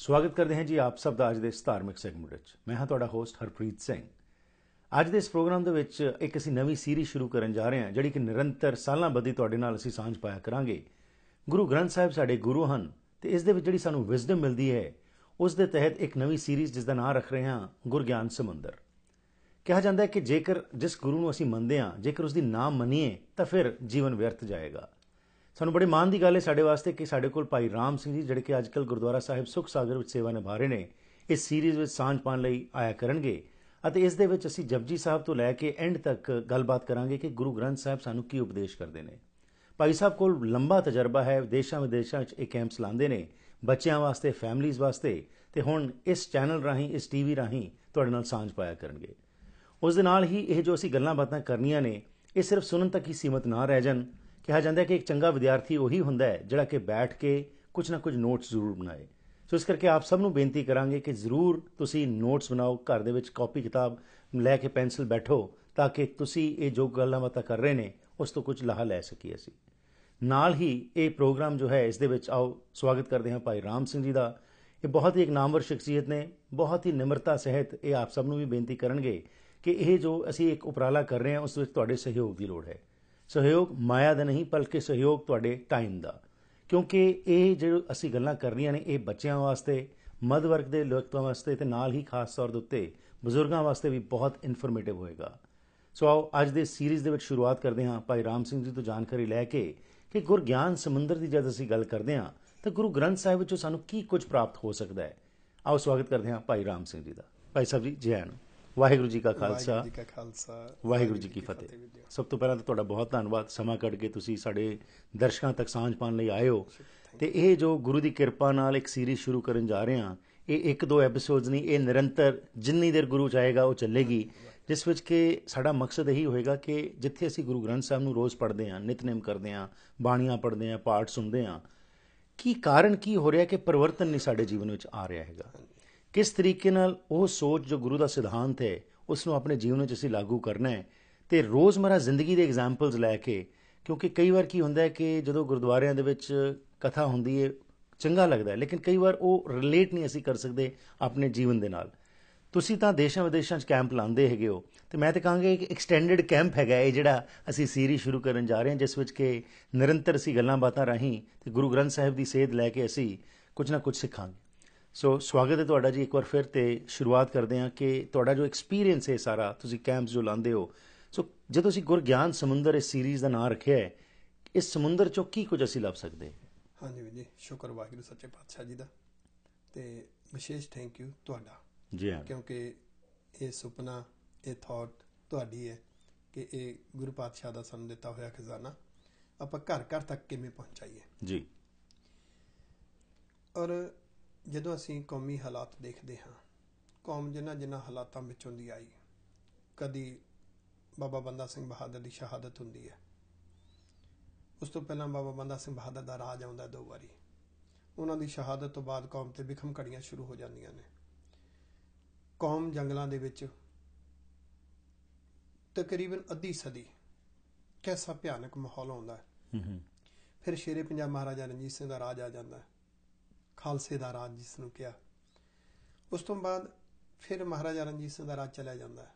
ਸਵਾਗਤ ਕਰਦੇ ਹਾਂ ਜੀ ਆਪ ਸਭ ਦਾ ਅੱਜ ਦੇ ਇਸ ਧਾਰਮਿਕ ਸੈਗਮੈਂਟ ਵਿੱਚ। ਮੈਂ ਹਾਂ ਤੁਹਾਡਾ ਹੋਸਟ ਹਰਪ੍ਰੀਤ ਸਿੰਘ। ਅੱਜ ਦੇ ਇਸ ਪ੍ਰੋਗਰਾਮ ਦੇ ਵਿੱਚ ਇੱਕ ਅਸੀਂ ਨਵੀਂ ਸੀਰੀਜ਼ ਸ਼ੁਰੂ ਕਰਨ ਜਾ ਰਹੇ ਹਾਂ ਜਿਹੜੀ ਕਿ ਨਿਰੰਤਰ ਸਾਲਾਂ ਬੱਧੀ ਤੁਹਾਡੇ ਨਾਲ ਅਸੀਂ ਸਾਂਝ ਪਾਇਆ ਕਰਾਂਗੇ। ਗੁਰੂ ਗ੍ਰੰਥ ਸਾਹਿਬ ਸਾਡੇ ਗੁਰੂ ਹਨ ਅਤੇ ਇਸ ਦੇ ਵਿੱਚ ਜਿਹੜੀ ਸਾਨੂੰ ਵਿਜ਼ਡਮ ਮਿਲਦੀ ਹੈ ਉਸ ਦੇ ਤਹਿਤ ਇੱਕ ਨਵੀਂ ਸੀਰੀਜ਼ ਜਿਸ ਦਾ ਨਾਂ ਰੱਖ ਰਹੇ ਹਾਂ ਗੁਰੂ ਗਿਆਨ ਸਮੁੰਦਰ। ਕਿਹਾ ਜਾਂਦਾ ਹੈ ਕਿ ਜੇਕਰ ਜਿਸ ਗੁਰੂ ਨੂੰ ਅਸੀਂ ਮੰਨਦੇ ਹਾਂ ਜੇਕਰ ਉਸ ਦੀ ਨਾ ਮੰਨੀਏ ਤਾਂ ਫਿਰ ਜੀਵਨ ਵਿਅਰਥ ਜਾਏਗਾ। ਸਾਨੂੰ ਬੜੇ ਮਾਣ ਦੀ ਗੱਲ ਹੈ ਸਾਡੇ ਵਾਸਤੇ ਕਿ ਸਾਡੇ ਕੋਲ ਭਾਈ ਰਾਮ ਸਿੰਘ ਜੀ ਜਿਹੜੇ ਕਿ ਅੱਜ ਕੱਲ੍ਹ ਗੁਰਦੁਆਰਾ ਸਾਹਿਬ ਸੁੱਖ ਸਾਗਰ ਵਿੱਚ ਸੇਵਾ ਨਿਭਾ ਰਹੇ ਨੇ ਇਸ ਸੀਰੀਜ਼ ਵਿੱਚ ਸਾਂਝ ਪਾਉਣ ਲਈ ਆਇਆ ਕਰਨਗੇ ਅਤੇ ਇਸ ਦੇ ਵਿੱਚ ਅਸੀਂ ਜਪਜੀ ਸਾਹਿਬ ਤੋਂ ਲੈ ਕੇ ਐਂਡ ਤੱਕ ਗੱਲਬਾਤ ਕਰਾਂਗੇ ਕਿ ਗੁਰੂ ਗ੍ਰੰਥ ਸਾਹਿਬ ਸਾਨੂੰ ਕੀ ਉਪਦੇਸ਼ ਕਰਦੇ ਨੇ। ਭਾਈ ਸਾਹਿਬ ਕੋਲ ਲੰਬਾ ਤਜਰਬਾ ਹੈ, ਦੇਸ਼ਾਂ ਵਿਦੇਸ਼ਾਂ 'ਚ ਇਹ ਕੈਂਪਸ ਲਾਉਂਦੇ ਨੇ ਬੱਚਿਆਂ ਵਾਸਤੇ, ਫੈਮਲੀਜ਼ ਵਾਸਤੇ ਅਤੇ ਹੁਣ ਇਸ ਚੈਨਲ ਰਾਹੀਂ ਇਸ ਟੀ ਵੀ ਰਾਹੀਂ ਤੁਹਾਡੇ ਨਾਲ ਸਾਂਝ ਪਾਇਆ ਕਰਨਗੇ। ਉਸ ਦੇ ਨਾਲ ਹੀ ਇਹ ਜੋ ਅਸੀਂ ਗੱਲਾਂ ਬਾਤਾਂ ਕਰਨੀਆਂ ਨੇ ਇਹ ਸਿਰਫ ਸੁਣਨ ਤੱਕ ਹੀ ਸੀਮਤ ਨਾ ਰਹਿ ਜਾਣ। ਕਿਹਾ ਜਾਂਦਾ ਕਿ ਇੱਕ ਚੰਗਾ ਵਿਦਿਆਰਥੀ ਉਹੀ ਹੁੰਦਾ ਹੈ ਜਿਹੜਾ ਕਿ ਬੈਠ ਕੇ ਕੁਝ ਨਾ ਕੁਝ ਨੋਟਸ ਜ਼ਰੂਰ ਬਣਾਏ। ਸੋ ਇਸ ਕਰਕੇ ਆਪ ਸਭ ਨੂੰ ਬੇਨਤੀ ਕਰਾਂਗੇ ਕਿ ਜ਼ਰੂਰ ਤੁਸੀਂ ਨੋਟਸ ਬਣਾਓ, ਘਰ ਦੇ ਵਿੱਚ ਕਾਪੀ ਕਿਤਾਬ ਲੈ ਕੇ ਪੈਨਸਲ ਬੈਠੋ ਤਾਂ ਕਿ ਤੁਸੀਂ ਇਹ ਜੋ ਗੱਲਾਂ ਬਾਤਾਂ ਕਰ ਰਹੇ ਨੇ ਉਸ ਤੋਂ ਕੁਝ ਲਾਹਾ ਲੈ ਸਕੀਏ। ਅਸੀਂ ਨਾਲ ਹੀ ਇਹ ਪ੍ਰੋਗਰਾਮ ਜੋ ਹੈ ਇਸ ਦੇ ਵਿੱਚ ਆਓ ਸਵਾਗਤ ਕਰਦੇ ਹਾਂ ਭਾਈ ਰਾਮ ਸਿੰਘ ਜੀ ਦਾ। ਇਹ ਬਹੁਤ ਹੀ ਇੱਕ ਨਾਮਵਰ ਸ਼ਖਸੀਅਤ ਨੇ, ਬਹੁਤ ਹੀ ਨਿਮਰਤਾ ਸਹਿਤ ਇਹ ਆਪ ਸਭ ਨੂੰ ਵੀ ਬੇਨਤੀ ਕਰਨਗੇ ਕਿ ਇਹ ਜੋ ਅਸੀਂ ਇੱਕ ਉਪਰਾਲਾ ਕਰ ਰਹੇ ਹਾਂ ਉਸ ਵਿੱਚ ਤੁਹਾਡੇ ਸਹਿਯੋਗ ਦੀ ਲੋੜ ਹੈ। ਸਹਿਯੋਗ ਮਾਇਆ ਦਾ ਨਹੀਂ ਬਲਕਿ ਸਹਿਯੋਗ ਤੁਹਾਡੇ ਟਾਈਮ ਦਾ, ਕਿਉਂਕਿ ਇਹ ਜੋ ਅਸੀਂ ਗੱਲਾਂ ਕਰ ਰਹੀਆਂ ਨੇ ਇਹ ਬੱਚਿਆਂ ਵਾਸਤੇ, ਮੱਧ ਵਰਗ ਦੇ ਲੋਕਾਂ ਵਾਸਤੇ ਅਤੇ ਨਾਲ ਹੀ ਖਾਸ ਤੌਰ ਦੇ ਉੱਤੇ ਬਜ਼ੁਰਗਾਂ ਵਾਸਤੇ ਵੀ ਬਹੁਤ ਇਨਫੋਰਮੇਟਿਵ ਹੋਏਗਾ। ਸੋ ਆਓ ਅੱਜ ਦੇ ਸੀਰੀਜ਼ ਦੇ ਵਿੱਚ ਸ਼ੁਰੂਆਤ ਕਰਦੇ ਹਾਂ ਭਾਈ ਰਾਮ ਸਿੰਘ ਜੀ ਤੋਂ ਜਾਣਕਾਰੀ ਲੈ ਕੇ ਕਿ ਗੁਰੂ ਗਿਆਨ ਸਮੁੰਦਰ ਦੀ ਜਦ ਅਸੀਂ ਗੱਲ ਕਰਦੇ ਹਾਂ ਤਾਂ ਗੁਰੂ ਗ੍ਰੰਥ ਸਾਹਿਬ ਵਿੱਚੋਂ ਸਾਨੂੰ ਕੀ ਕੁਝ ਪ੍ਰਾਪਤ ਹੋ ਸਕਦਾ ਹੈ। ਆਓ ਸਵਾਗਤ ਕਰਦੇ ਹਾਂ ਭਾਈ ਰਾਮ ਸਿੰਘ ਜੀ ਦਾ। ਭਾਈ ਸਾਹਿਬ ਜੀ ਜੈ ਆਇਆਂ ਨੂੰ। ਵਾਹਿਗੁਰੂ ਜੀ ਕਾ ਖਾਲਸਾ, ਵਾਹਿਗੁਰੂ ਜੀ ਕੀ ਫਤਿਹ। ਸਭ ਤੋਂ ਪਹਿਲਾਂ ਤਾਂ ਤੁਹਾਡਾ ਬਹੁਤ ਧੰਨਵਾਦ ਸਮਾਂ ਕੱਢ ਕੇ ਤੁਸੀਂ ਸਾਡੇ ਦਰਸ਼ਕਾਂ ਤੱਕ ਸਾਂਝ ਪਾਉਣ ਲਈ ਆਏ ਹੋ ਅਤੇ ਇਹ ਜੋ ਗੁਰੂ ਦੀ ਕਿਰਪਾ ਨਾਲ ਇੱਕ ਸੀਰੀਜ਼ ਸ਼ੁਰੂ ਕਰਨ ਜਾ ਰਹੇ ਹਾਂ ਇਹ ਇੱਕ ਦੋ ਐਪੀਸੋਡਸ ਨਹੀਂ, ਇਹ ਨਿਰੰਤਰ ਜਿੰਨੀ ਦੇਰ ਗੁਰੂ ਚਾਹੇਗਾ ਉਹ ਚੱਲੇਗੀ, ਜਿਸ ਵਿੱਚ ਕਿ ਸਾਡਾ ਮਕਸਦ ਇਹੀ ਹੋਏਗਾ ਕਿ ਜਿੱਥੇ ਅਸੀਂ ਗੁਰੂ ਗ੍ਰੰਥ ਸਾਹਿਬ ਨੂੰ ਰੋਜ਼ ਪੜ੍ਹਦੇ ਹਾਂ, ਨਿਤਨੇਮ ਕਰਦੇ ਹਾਂ, ਬਾਣੀਆਂ ਪੜ੍ਹਦੇ ਹਾਂ, ਪਾਠ ਸੁਣਦੇ ਹਾਂ, ਕੀ ਕਾਰਨ ਕੀ ਹੋ ਰਿਹਾ ਕਿ ਪਰਿਵਰਤਨ ਨਹੀਂ ਸਾਡੇ ਜੀਵਨ ਵਿੱਚ ਆ ਰਿਹਾ ਹੈਗਾ, ਕਿਸ ਤਰੀਕੇ ਨਾਲ ਉਹ ਸੋਚ ਜੋ ਗੁਰੂ ਦਾ ਸਿਧਾਂਤ ਹੈ ਉਸ ਨੂੰ ਆਪਣੇ ਜੀਵਨ ਵਿੱਚ ਅਸੀਂ ਲਾਗੂ ਕਰਨਾ ਹੈ ਅਤੇ ਰੋਜ਼ਮਰਾ ਜ਼ਿੰਦਗੀ ਦੇ ਐਗਜ਼ਾਮਪਲਸ ਲੈ ਕੇ। ਕਿਉਂਕਿ ਕਈ ਵਾਰ ਕੀ ਹੁੰਦਾ ਹੈ ਕਿ ਜਦੋਂ ਗੁਰਦੁਆਰਿਆਂ ਦੇ ਵਿੱਚ ਕਥਾ ਹੁੰਦੀ ਹੈ ਚੰਗਾ ਲੱਗਦਾ ਲੇਕਿਨ ਕਈ ਵਾਰ ਉਹ ਰਿਲੇਟ ਨਹੀਂ ਅਸੀਂ ਕਰ ਸਕਦੇ ਆਪਣੇ ਜੀਵਨ ਦੇ ਨਾਲ। ਤੁਸੀਂ ਤਾਂ ਦੇਸ਼ਾਂ ਵਿਦੇਸ਼ਾਂ 'ਚ ਕੈਂਪ ਲਾਉਂਦੇ ਹੈਗੇ ਹੋ ਅਤੇ ਮੈਂ ਤਾਂ ਕਹਾਂਗਾ ਇੱਕ ਐਕਸਟੈਂਡਡ ਕੈਂਪ ਹੈਗਾ ਇਹ ਜਿਹੜਾ ਅਸੀਂ ਸੀਰੀਜ਼ ਸ਼ੁਰੂ ਕਰਨ ਜਾ ਰਹੇ ਹਾਂ ਜਿਸ ਵਿੱਚ ਕਿ ਨਿਰੰਤਰ ਅਸੀਂ ਗੱਲਾਂ ਬਾਤਾਂ ਰਾਹੀਂ ਅਤੇ ਗੁਰੂ ਗ੍ਰੰਥ ਸਾਹਿਬ ਦੀ ਸੇਧ ਲੈ ਕੇ ਅਸੀਂ ਕੁਝ ਨਾ ਕੁਝ ਸਿੱਖਾਂਗੇ। ਸੋ ਸਵਾਗਤ ਹੈ ਤੁਹਾਡਾ ਜੀ ਇੱਕ ਵਾਰ ਫਿਰ, ਤੇ ਸ਼ੁਰੂਆਤ ਕਰਦੇ ਹਾਂ ਕਿ ਤੁਹਾਡਾ ਜੋ ਐਕਸਪੀਰੀਅੰਸ ਹੈ ਸਾਰਾ, ਤੁਸੀਂ ਕੈਂਪਸ ਜੋ ਲਾਉਂਦੇ ਹੋ, ਸੋ ਜਦੋਂ ਅਸੀਂ ਗੁਰੂ ਗਿਆਨ ਸਮੁੰਦਰ ਇਸ ਸੀਰੀਜ਼ ਦਾ ਨਾਂ ਰੱਖਿਆ ਹੈ ਇਸ ਸਮੁੰਦਰ 'ਚੋਂ ਕੀ ਕੁਝ ਅਸੀਂ ਲੱਭ ਸਕਦੇ ਹਾਂ। ਹਾਂਜੀ ਵੀਰ ਜੀ, ਸ਼ੁਕਰ ਵਾਹਿਗੁਰੂ ਸੱਚੇ ਪਾਤਸ਼ਾਹ ਜੀ ਦਾ ਅਤੇ ਵਿਸ਼ੇਸ਼ ਥੈਂਕ ਯੂ ਤੁਹਾਡਾ ਜੀ ਹਾਂ, ਕਿਉਂਕਿ ਇਹ ਸੁਪਨਾ ਇਹ ਥਾਟ ਤੁਹਾਡੀ ਹੈ ਕਿ ਇਹ ਗੁਰੂ ਪਾਤਸ਼ਾਹ ਦਾ ਸਾਨੂੰ ਦਿੱਤਾ ਹੋਇਆ ਖਜ਼ਾਨਾ ਆਪਾਂ ਘਰ ਘਰ ਤੱਕ ਕਿਵੇਂ ਪਹੁੰਚਾਈਏ ਜੀ। ਔਰ ਜਦੋਂ ਅਸੀਂ ਕੌਮੀ ਹਾਲਾਤ ਦੇਖਦੇ ਹਾਂ, ਕੌਮ ਜਿਨ੍ਹਾਂ ਜਿਨ੍ਹਾਂ ਹਾਲਾਤਾਂ ਵਿੱਚੋਂ ਦੀ ਆਈ, ਕਦੀ ਬਾਬਾ ਬੰਦਾ ਸਿੰਘ ਬਹਾਦਰ ਦੀ ਸ਼ਹਾਦਤ ਹੁੰਦੀ ਹੈ, ਉਸ ਤੋਂ ਪਹਿਲਾਂ ਬਾਬਾ ਬੰਦਾ ਸਿੰਘ ਬਹਾਦਰ ਦਾ ਰਾਜ ਆਉਂਦਾ ਦੋ ਵਾਰੀ, ਉਹਨਾਂ ਦੀ ਸ਼ਹਾਦਤ ਤੋਂ ਬਾਅਦ ਕੌਮ 'ਤੇ ਵਿਖਮ ਘੜੀਆਂ ਸ਼ੁਰੂ ਹੋ ਜਾਂਦੀਆਂ ਨੇ। ਕੌਮ ਜੰਗਲਾਂ ਦੇ ਵਿੱਚ ਤਕਰੀਬਨ ਅੱਧੀ ਸਦੀ ਕੈਸਾ ਭਿਆਨਕ ਮਾਹੌਲ ਆਉਂਦਾ, ਫਿਰ ਸ਼ੇਰੇ ਪੰਜਾਬ ਮਹਾਰਾਜਾ ਰਣਜੀਤ ਸਿੰਘ ਦਾ ਰਾਜ ਆ ਜਾਂਦਾ, ਖਾਲਸੇ ਦਾ ਰਾਜ ਜਿਸ ਨੂੰ ਕਿਹਾ। ਉਸ ਤੋਂ ਬਾਅਦ ਫਿਰ ਮਹਾਰਾਜਾ ਰਣਜੀਤ ਸਿੰਘ ਦਾ ਰਾਜ ਚਲਿਆ ਜਾਂਦਾ ਹੈ,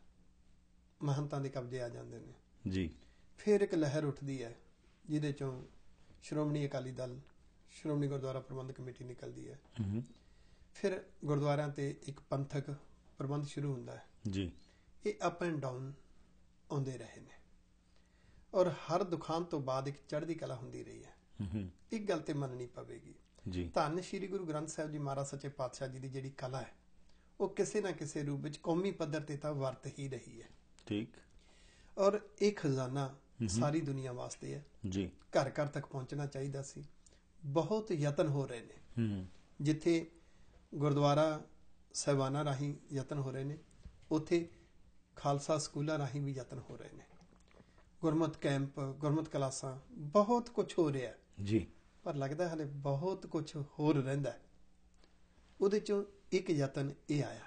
ਮਹੰਤਾਂ ਦੇ ਕਬਜ਼ੇ ਆ ਜਾਂਦੇ ਨੇ ਜੀ। ਫਿਰ ਇੱਕ ਲਹਿਰ ਉੱਠਦੀ ਹੈ ਜਿਹਦੇ 'ਚੋਂ ਸ਼੍ਰੋਮਣੀ ਅਕਾਲੀ ਦਲ, ਸ਼੍ਰੋਮਣੀ ਗੁਰਦੁਆਰਾ ਪ੍ਰਬੰਧਕ ਕਮੇਟੀ ਨਿਕਲਦੀ ਹੈ, ਫਿਰ ਗੁਰਦੁਆਰਿਆਂ 'ਤੇ ਇੱਕ ਪੰਥਕ ਪ੍ਰਬੰਧ ਸ਼ੁਰੂ ਹੁੰਦਾ ਹੈ ਜੀ। ਇਹ ਅਪ ਐਂਡ ਡਾਊਨ ਆਉਂਦੇ ਰਹੇ ਨੇ ਔਰ ਹਰ ਦੁਖਾਂਤ ਤੋਂ ਬਾਅਦ ਇੱਕ ਚੜ੍ਹਦੀ ਕਲਾ ਹੁੰਦੀ ਰਹੀ ਹੈ। ਇੱਕ ਗੱਲ ਤਾਂ ਮੰਨਣੀ ਪਵੇਗੀ, ਧੰਨ ਸ਼੍ਰੀ ਗੁਰੂ ਗ੍ਰੰਥ ਸਾਹਿਬ ਜੀ ਮਹਾਰਾਜ ਸੱਚੇ ਪਾਤਸ਼ਾਹ ਜੀ ਦੀ ਜਿਹੜੀ ਕਲਾ ਹੈ ਉਹ ਕਿਸੇ ਨਾ ਕਿਸੇ ਰੂਪ ਵਿੱਚ ਕੌਮੀ ਪੱਧਰ ਤੇ ਤਾਂ ਵਰਤ ਹੀ ਰਹੀ ਹੈ ਠੀਕ, ਔਰ ਇਹ ਖਜ਼ਾਨਾ ਸਾਰੀ ਦੁਨੀਆ ਵਾਸਤੇ ਹੈ ਜੀ, ਘਰ ਘਰ ਤੱਕ ਪਹੁੰਚਣਾ ਚਾਹੀਦਾ ਸੀ। ਬਹੁਤ ਯਤਨ ਹੋ ਰਹੇ ਨੇ, ਜਿੱਥੇ ਗੁਰਦੁਆਰਾ ਸਾਹਿਬਾਨਾਂ ਰਾਹੀਂ ਯਤਨ ਹੋ ਰਹੇ ਨੇ ਉੱਥੇ ਖਾਲਸਾ ਸਕੂਲਾਂ ਰਾਹੀਂ ਵੀ ਯਤਨ ਹੋ ਰਹੇ ਨੇ, ਗੁਰਮਤਿ ਕੈਂਪ, ਗੁਰਮਤਿ ਕਲਾਸਾਂ, ਬਹੁਤ ਕੁਝ ਹੋ ਰਿਹਾ ਜੀ, ਪਰ ਲੱਗਦਾ ਹਾਲੇ ਬਹੁਤ ਕੁਛ ਹੋਰ ਰਹਿੰਦਾ। ਉਹਦੇ 'ਚੋਂ ਇੱਕ ਯਤਨ ਇਹ ਆਇਆ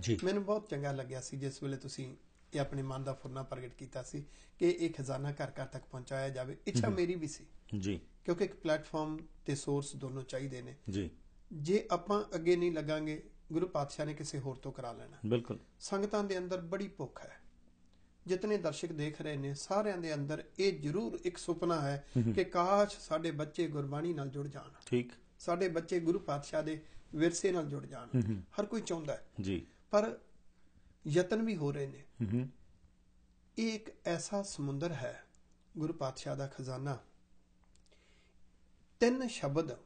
ਜੀ, ਮੈਨੂੰ ਬਹੁਤ ਚੰਗਾ ਲੱਗਿਆ ਸੀ ਜਿਸ ਵੇਲੇ ਤੁਸੀਂ ਇਹ ਆਪਣੇ ਮਨ ਦਾ ਫੁਰਨਾ ਪ੍ਰਗਟ ਕੀਤਾ ਸੀ ਕਿ ਇਹ ਖਜ਼ਾਨਾ ਘਰ ਘਰ ਤੱਕ ਪਹੁੰਚਾਇਆ ਜਾਵੇ। ਇੱਛਾ ਮੇਰੀ ਵੀ ਸੀ ਜੀ, ਕਿਉਂਕਿ ਇੱਕ ਪਲੇਟਫਾਰਮ ਤੇ ਸੋਰਸ ਦੋਨੋਂ ਚਾਹੀਦੇ ਨੇ ਜੀ। जे आपां अगे नहीं लगांगे गुरु पातशाह ने किसी होर तो करा लेना। बिल्कुल संगतां दे अंदर बड़ी भुख है, जितने दर्शक देख रहे हैं सारे दे अंदर ये जरूर एक सुपना है कि काश साडे बच्चे गुरबाणी नाल जुड़ जाण, ठीक साडे बच्चे गुरु पातशाह दे विरसे नाल जुड़ जाण, हर कोई चाहुंदा है जी। पर यतन भी हो रहे ने, एक ऐसा समुंदर है गुरु पातशाह दा खजाना। तीन शब्द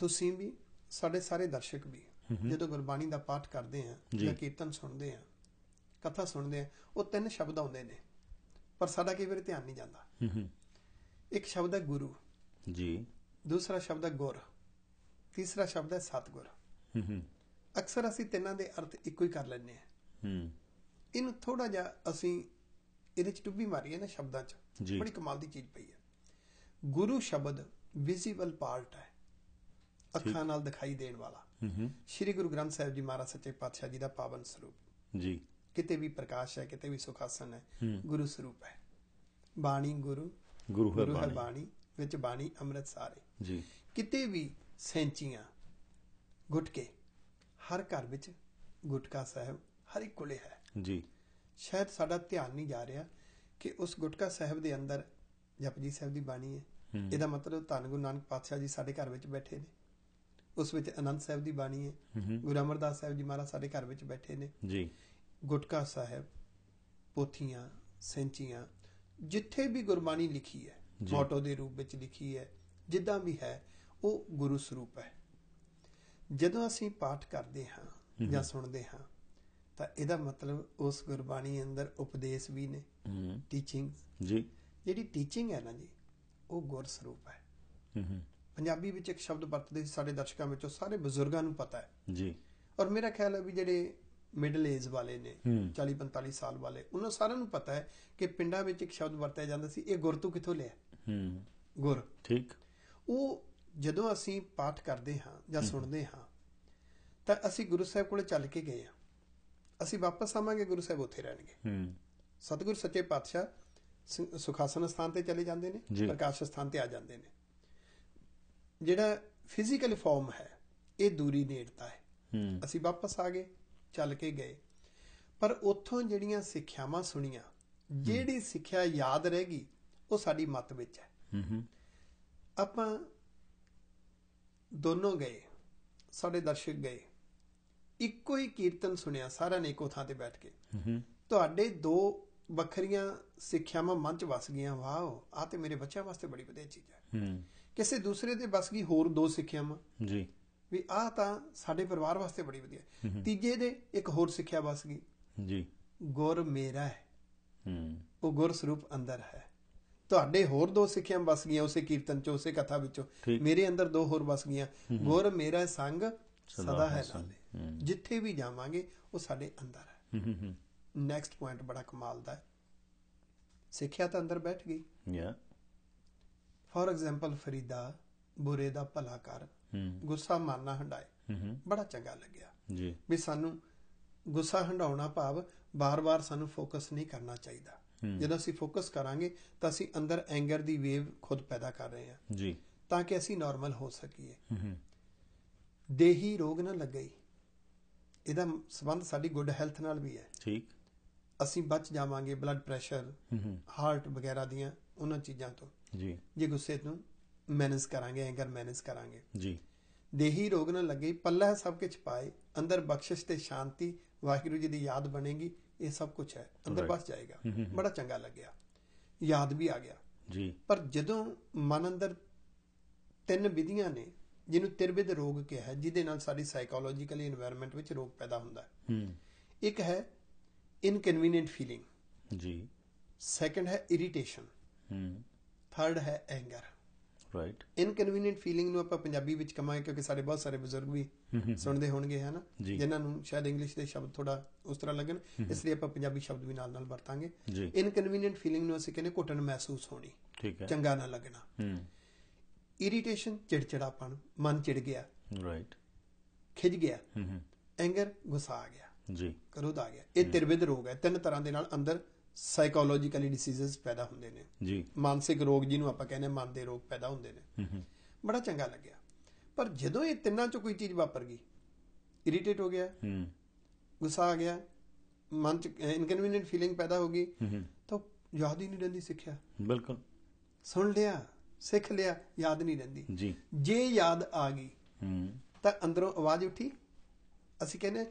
तुसीं भी साडे सारे दर्शक भी जदों गुरबाणी दा पाठ करदे हैं जां कीर्तन सुनदे हैं कथा सुनदे हैं वो तीन शब्द आउंदे ने, पर साडा कई वारी ध्यान नहीं जांदा। एक शब्द है गुरु जी, दूसरा शब्द है गुर, तीसरा शब्द है सतगुर। अक्सर असीं तिन्नां दे अर्थ इक्को ही कर लैंदे हां। इहनूं थोड़ा जिहा असीं ਇਹਦੇ 'ਚ ਟੁੱਬੀ ਮਾਰੀ ਹੈ ਨਾ ਸ਼ਬਦਾਂ 'ਚ, ਬੜੀ ਕਮਾਲ ਦੀ ਚੀਜ਼ ਪਈ ਹੈ। ਗੁਰੂ ਸ਼ਬਦ ਵਿਜ਼ੀਬਲ ਪਾਰਟ ਹੈ, ਅੱਖਾਂ ਨਾਲ ਦਿਖਾਈ ਦੇਣ ਵਾਲਾ। ਸ਼੍ਰੀ ਗੁਰੂ ਗ੍ਰੰਥ ਸਾਹਿਬ ਜੀ ਮਹਾਰਾਜ ਸੱਚੇ ਪਾਤਸ਼ਾਹ ਜੀ ਦਾ ਪਾਵਨ ਸਰੂਪ ਜੀ, ਕਿਤੇ ਵੀ ਪ੍ਰਕਾਸ਼ ਹੈ, ਕਿਤੇ ਵੀ ਸੁਖਾਸਨ ਹੈ, ਗੁਰੂ ਸਰੂਪ ਹੈ। ਬਾਣੀ ਗੁਰੂ ਗੁਰੂ ਹੈ ਬਾਣੀ, ਵਿੱਚ ਬਾਣੀ ਅੰਮ੍ਰਿਤ ਸਾਰੇ ਜੀ। ਕਿਤੇ ਵੀ ਸੈਂਚੀਆਂ ਗੁਟਕੇ, ਹਰ ਘਰ ਵਿੱਚ ਗੁਟਕਾ ਸਾਹਿਬ ਹਰ ਇੱਕ ਕੋਲੇ ਹੈ ਜੀ। शायद साडा ध्यान नहीं जा रहा कि उस गुटका साहब के अंदर जपजी साहब की बाणी है। इसका मतलब धन गुरु नानक पातशाह जी साडे घर विच बैठे ने, उस विच आनंद साहब की बाणी है, गुरु अमरदास साहब जी महाराज साडे घर विच बैठे ने जी। गुटका साहब, पोथियां, सैंचियां, जिथे भी गुरबाणी लिखी है मोटो के रूप में लिखी है, जिदा भी है वो गुरु स्वरूप है। जदों असीं पाठ करते हाँ जां सुनते हाँ ਤਾਂ ਇਹਦਾ ਮਤਲਬ ਉਸ ਗੁਰਬਾਣੀ ਅੰਦਰ ਉਪਦੇਸ਼ ਵੀ ਨੇ, ਟੀਚਿੰਗ ਜੀ। ਜਿਹੜੀ ਟੀਚਿੰਗ ਹੈ ਨਾ ਜੀ, ਉਹ ਗੁਰ ਸਰੂਪ ਹੈ। ਪੰਜਾਬੀ ਵਿੱਚ ਇੱਕ ਸ਼ਬਦ ਵਰਤਦੇ ਸੀ ਸਾਡੇ ਦਰਸ਼ਕਾਂ ਵਿੱਚੋਂ ਸਾਰੇ ਬਜ਼ੁਰਗਾਂ ਨੂੰ ਪਤਾ ਹੈ ਜੀ, ਔਰ ਮੇਰਾ ਖਿਆਲ ਹੈ ਵੀ ਜਿਹੜੇ ਮਿਡਲ ਏਜ ਵਾਲੇ ਨੇ 40-45 ਸਾਲ ਵਾਲੇ ਉਹਨਾਂ ਸਾਰਿਆਂ ਨੂੰ ਪਤਾ ਹੈ ਕਿ ਪਿੰਡਾਂ ਵਿੱਚ ਇੱਕ ਸ਼ਬਦ ਵਰਤਿਆ ਜਾਂਦਾ ਸੀ, ਇਹ ਗੁਰ ਤੂੰ ਕਿੱਥੋਂ ਲਿਆ ਗੁਰ, ਠੀਕ। ਉਹ ਜਦੋਂ ਅਸੀਂ ਪਾਠ ਕਰਦੇ ਹਾਂ ਜਾਂ ਸੁਣਦੇ ਹਾਂ ਤਾਂ ਅਸੀਂ ਗੁਰੂ ਸਾਹਿਬ ਕੋਲ ਚੱਲ ਕੇ ਗਏ ਹਾਂ, ਅਸੀਂ ਵਾਪਸ ਆਵਾਂਗੇ ਗੁਰੂ ਸਾਹਿਬ ਉੱਥੇ ਰਹਿਣਗੇ। ਸਤਿਗੁਰ ਸੱਚੇ ਪਾਤਸ਼ਾਹ ਸੁਖਾਸਨ ਸਥਾਨ ਤੇ ਚਲੇ ਜਾਂਦੇ ਨੇ, ਪ੍ਰਕਾਸ਼ ਸਥਾਨ ਤੇ ਆ ਜਾਂਦੇ ਨੇ। ਜਿਹੜਾ ਫਿਜ਼ੀਕਲ ਫਾਰਮ ਹੈ ਇਹ ਦੂਰੀ ਨੇੜਤਾ ਹੈ, ਅਸੀਂ ਵਾਪਸ ਆ ਗਏ, ਚੱਲ ਕੇ ਗਏ। ਪਰ ਉੱਥੋਂ ਜਿਹੜੀਆਂ ਸਿੱਖਿਆਵਾਂ ਸੁਣੀਆਂ, ਜਿਹੜੀ ਸਿੱਖਿਆ ਯਾਦ ਰਹਿ ਗਈ ਉਹ ਸਾਡੀ ਮੱਤ ਵਿੱਚ ਹੈ। ਆਪਾਂ ਦੋਨੋਂ ਗਏ, ਸਾਡੇ ਦਰਸ਼ਕ ਗਏ, ਇੱਕੋ ਹੀ ਕੀਰਤਨ ਸੁਣਿਆ ਸਾਰਿਆਂ ਨੇ ਇੱਕੋ ਥਾਂ ਤੇ ਬੈਠ ਕੇ। ਤੁਹਾਡੇ ਦੋ ਵੱਖਰੀਆਂ ਸਿੱਖਿਆਵਾਂ ਮਨ 'ਚ ਵਸ ਗਈਆਂ, ਵਾਓ ਆਹ ਤੇ ਮੇਰੇ ਬੱਚਿਆਂ ਵਾਸਤੇ ਬੜੀ ਵਧੀਆ ਚੀਜ਼ ਹੈ। ਕਿਸੇ ਦੂਸਰੇ ਤੇ ਵਸ ਗਈ ਹੋਰ ਦੋ ਸਿੱਖਿਆਵਾਂ ਜੀ, ਵੀ ਆਹ ਤਾਂ ਸਾਡੇ ਪਰਿਵਾਰ ਵਾਸਤੇ ਬੜੀ ਵਧੀਆ। ਤੀਜੇ ਦੇ ਇੱਕ ਹੋਰ ਸਿੱਖਿਆ ਵਸ ਗਈ ਜੀ, ਗੁਰ ਮੇਰਾ ਹੈ, ਉਹ ਗੁਰ ਸਰੂਪ ਅੰਦਰ ਹੈ। ਤੁਹਾਡੇ ਹੋਰ ਦੋ ਸਿੱਖਿਆ ਵਸ ਗਈਆਂ ਉਸੇ ਕੀਰਤਨ 'ਚੋਂ, ਉਸੇ ਕਥਾ ਵਿੱਚੋਂ। ਮੇਰੇ ਅੰਦਰ ਦੋ ਹੋਰ ਵਸ ਗਈਆਂ, ਗੁਰ ਮੇਰਾ ਸੰਗ ਸਦਾ ਹੈ ਨਾਲੇ, ਜਿੱਥੇ ਵੀ ਜਾਵਾਂਗੇ ਉਹ ਸਾਡੇ ਅੰਦਰ ਹੈ। ਨੈਕਸਟ ਪੁਆਇੰਟ ਬੜਾ ਕਮਾਲ ਦਾ ਹੈ, ਸਿੱਖਿਆ ਤਾਂ ਅੰਦਰ ਬੈਠ ਗਈ। ਫੋਰ ਐਗਜ਼ਾਮਪਲ ਫਰੀਦਾ ਬੁਰੇ ਦਾ ਭਲਾ ਕਰ, ਗੁੱਸਾ ਮਾਰਨਾ ਹੰਡਾਏ। ਬੜਾ ਚੰਗਾ ਲੱਗਿਆ ਵੀ ਸਾਨੂੰ ਗੁੱਸਾ ਹੰਡਾਉਣਾ, ਭਾਵ ਬਾਰ-ਬਾਰ ਸਾਨੂੰ ਫੋਕਸ ਨਹੀਂ ਕਰਨਾ ਚਾਹੀਦਾ। ਜਦੋਂ ਅਸੀਂ ਫੋਕਸ ਕਰਾਂਗੇ ਤਾਂ ਅਸੀਂ ਅੰਦਰ ਐਂਗਰ ਦੀ ਵੇਵ ਖੁਦ ਪੈਦਾ ਕਰ ਰਹੇ ਹਾਂ ਜੀ, ਤਾਂ ਕਿ ਅਸੀਂ ਨਾਰਮਲ ਹੋ ਸਕੀਏ। ਦੇਹੀ ਰੋਗ ਨਾ ਲੱਗੇ, ਇਹਦਾ ਸੰਬੰਧ ਸਾਡੀ ਗੁੱਡ ਹੈਲਥ ਨਾਲ ਵੀ ਹੈ, ਠੀਕ। ਅਸੀਂ ਬਚ ਜਾਵਾਂਗੇ ਬਲੱਡ ਪ੍ਰੈਸ਼ਰ, ਹਾਰਟ ਵਗੈਰਾ ਦੀਆਂ ਉਹਨਾਂ ਚੀਜ਼ਾਂ ਤੋਂ ਜੀ, ਜੇ ਗੁੱਸੇ ਨੂੰ ਮੈਨੇਜ ਕਰਾਂਗੇ, ਐਂਗਰ ਮੈਨੇਜ ਕਰਾਂਗੇ ਜੀ। ਦੇਹੀ ਰੋਗ ਨਾ ਲੱਗੇ, ਪੱਲਾ ਸਭ ਕੁਝ ਪਾਏ, ਅੰਦਰ ਬਖਸ਼ਿਸ਼ ਤੇ ਸ਼ਾਂਤੀ, ਵਾਹਿਗੁਰੂ ਜੀ ਦੀ ਯਾਦ ਬਣੇਗੀ, ਇਹ ਸਭ ਕੁਝ ਹੈ ਅੰਦਰ ਬਸ ਜਾਏਗਾ। ਬੜਾ ਚੰਗਾ ਲੱਗਿਆ, ਯਾਦ ਵੀ ਆ ਗਿਆ ਜੀ। ਪਰ ਜਦੋਂ ਮਨ ਅੰਦਰ ਤਿੰਨ ਵਿਧੀਆਂ ਨੇ ਜਿਹਨੂੰ ਤਿਰਵਿਧ ਰੋਗ ਕਿਹਾ ਹੈ, ਜਿਹਦੇ ਨਾਲ ਸਾਡੀ ਸਾਈਕੋਲੋਜੀਕਲੀ ਇਨਵਾਇਰਨਮੈਂਟ ਵਿੱਚ ਰੋਗ ਪੈਦਾ ਹੁੰਦਾ ਹੈ। ਇੱਕ ਹੈ ਇਨਕਨਵੀਨੀਅੰਟ ਫੀਲਿੰਗ ਜੀ, ਸੈਕੰਡ ਹੈ ਇਰੀਟੇਸ਼ਨ, ਥਰਡ ਹੈ ਐਂਗਰ, ਰਾਈਟ। ਇਨਕਨਵੀਨੀਅੰਟ ਫੀਲਿੰਗ ਨੂੰ ਆਪਾਂ ਪੰਜਾਬੀ ਵਿੱਚ ਕਹਾਂਗੇ ਕਿਉਂਕਿ ਸਾਡੇ ਬਹੁਤ ਸਾਰੇ ਬਜ਼ੁਰਗ ਵੀ ਸੁਣਦੇ ਹੋਣਗੇ ਹੈ ਨਾ, ਜਿਨ੍ਹਾਂ ਨੂੰ ਸ਼ਾਇਦ ਇੰਗਲਿਸ਼ ਦੇ ਸ਼ਬਦ ਥੋੜਾ ਉਸ ਤਰ੍ਹਾਂ ਲੱਗਣ, ਇਸ ਲਈ ਆਪਾਂ ਪੰਜਾਬੀ ਸ਼ਬਦ ਵੀ ਨਾਲ ਨਾਲ ਵਰਤਾਂਗੇ। ਇਨਕਨਵੀਨੀਅੰਟ ਫੀਲਿੰਗ ਨੂੰ ਅਸੀਂ ਕਹਿੰਦੇ ਘੁਟਣ ਮਹਿਸੂਸ ਹੋਣੀ, ਠੀਕ ਹੈ, ਚੰਗਾ ਨਾ ਲੱਗਣਾ। ਇਰੀਟੇਸ਼ਨ ਚਿੜਚਿੜਾਪਣ, ਮਨ ਚਿੜ ਗਿਆ, ਰਾਈਟ, ਖਿਝ ਗਿਆ। ਐਂਗਰ ਗੁੱਸਾ ਆ ਗਿਆ ਜੀ, ਕ੍ਰੋਧ ਆ ਗਿਆ। ਇਹ ਤਿਰਵਿਧ ਰੋਗ ਹੈ, ਤਿੰਨ ਤਰ੍ਹਾਂ ਦੇ ਨਾਲ ਅੰਦਰ ਸਾਈਕੋਲੋਜੀਕਲੀ ਡਿਸੀਜ਼ਸ ਪੈਦਾ ਹੁੰਦੇ ਨੇ ਜੀ, ਮਾਨਸਿਕ ਰੋਗ ਜਿਹਨੂੰ ਆਪਾਂ ਕਹਿੰਦੇ ਮਨ ਦੇ ਰੋਗ ਪੈਦਾ ਹੁੰਦੇ ਨੇ। ਬੜਾ ਚੰਗਾ ਲੱਗਿਆ, पर जदों ये तिन्ना चो कोई चीज वापर गई, इरिटेट हो गया, गुस्सा आ गया, मन च इनकन्वीनियंट फीलिंग पैदा होगी, तो याद ही नहीं रहती सिक्ख्या। बिल्कुल, सुन लिया, सीख लिया, याद नहीं रहती। जे याद आ गई तो अंदरों आवाज उठी, असं कहने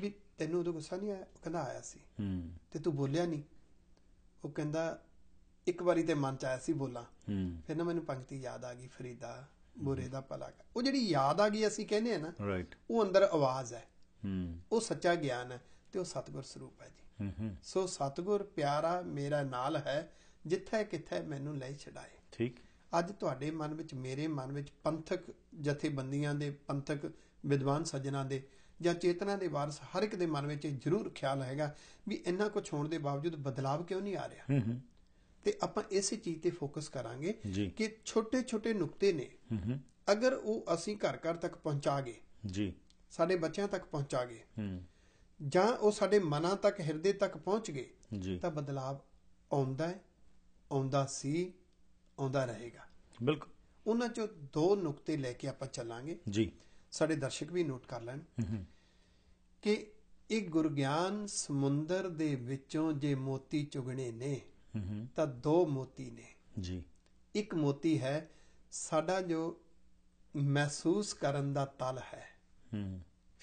भी तेन उदो गुस्सा नहीं आया, कहता आया सी, ते तू बोलिया नहीं, वो कहता एक बारी तो मन च आया सी बोला, फिर ना मैनू पंक्ति याद आ गई, फरीदा बुरे दा भला कर। वो जिहड़ी याद आ गई असीं कहने हैं ना, वो अंदर आवाज़ है, वो सच्चा ज्ञान है, तो वो सतगुर स्वरूप है जी। सो सतगुर प्यारा मेरा नाल है, जिथे किथे मैनू ले छड़ाए। ठीक, अज तुहाडे मन विच मेरे मन विच पंथक जथेबंदियां दे, पंथक विद्वान सज्जनां दे या चेतना दे वारस हर एक दे मन विच जरूर ख्याल हैगा भी इन्ना कुछ होण दे बावजूद बदलाव क्यों नहीं आ रहा। ਤੇ ਆਪਾਂ ਇਸੇ ਚੀਜ਼ ਤੇ ਫੋਕਸ ਕਰਾਂਗੇ ਕਿ ਛੋਟੇ ਛੋਟੇ ਨੁਕਤੇ ਨੇ, ਅਗਰ ਉਹ ਅਸੀਂ ਘਰ ਘਰ ਤੱਕ ਪਹੁੰਚਾ ਗਏ ਜੀ, ਸਾਡੇ ਬੱਚਿਆਂ ਤੱਕ ਪਹੁੰਚਾ ਗਏ, ਜਾਂ ਉਹ ਸਾਡੇ ਮਨਾਂ ਤੱਕ ਹਿਰਦੇ ਤੱਕ ਪਹੁੰਚ ਗਏ, ਤਾਂ ਬਦਲਾਵ ਆਉਂਦਾ ਹੈ, ਆਉਂਦਾ ਸੀ, ਆਉਂਦਾ ਰਹੇਗਾ। ਬਿਲਕੁਲ, ਉਹਨਾਂ ਚੋਂ ਦੋ ਨੁਕਤੇ ਲੈ ਕੇ ਆਪਾਂ ਚੱਲਾਂਗੇ ਜੀ, ਸਾਡੇ ਦਰਸ਼ਕ ਵੀ ਨੋਟ ਕਰ ਲੈਣ ਕਿ ਇਹ ਗੁਰੂ ਗਿਆਨ ਸਮੁੰਦਰ ਦੇ ਵਿੱਚੋਂ ਜੇ ਮੋਤੀ ਚੁਗਣੇ ਨੇ ਤਾਂ ਦੋ ਮੋਤੀ ਨੇ ਜੀ। ਇੱਕ ਮੋਤੀ ਹੈ ਸਾਡਾ ਜੋ ਮਹਿਸੂਸ ਕਰਨ ਦਾ ਤਲ ਹੈ,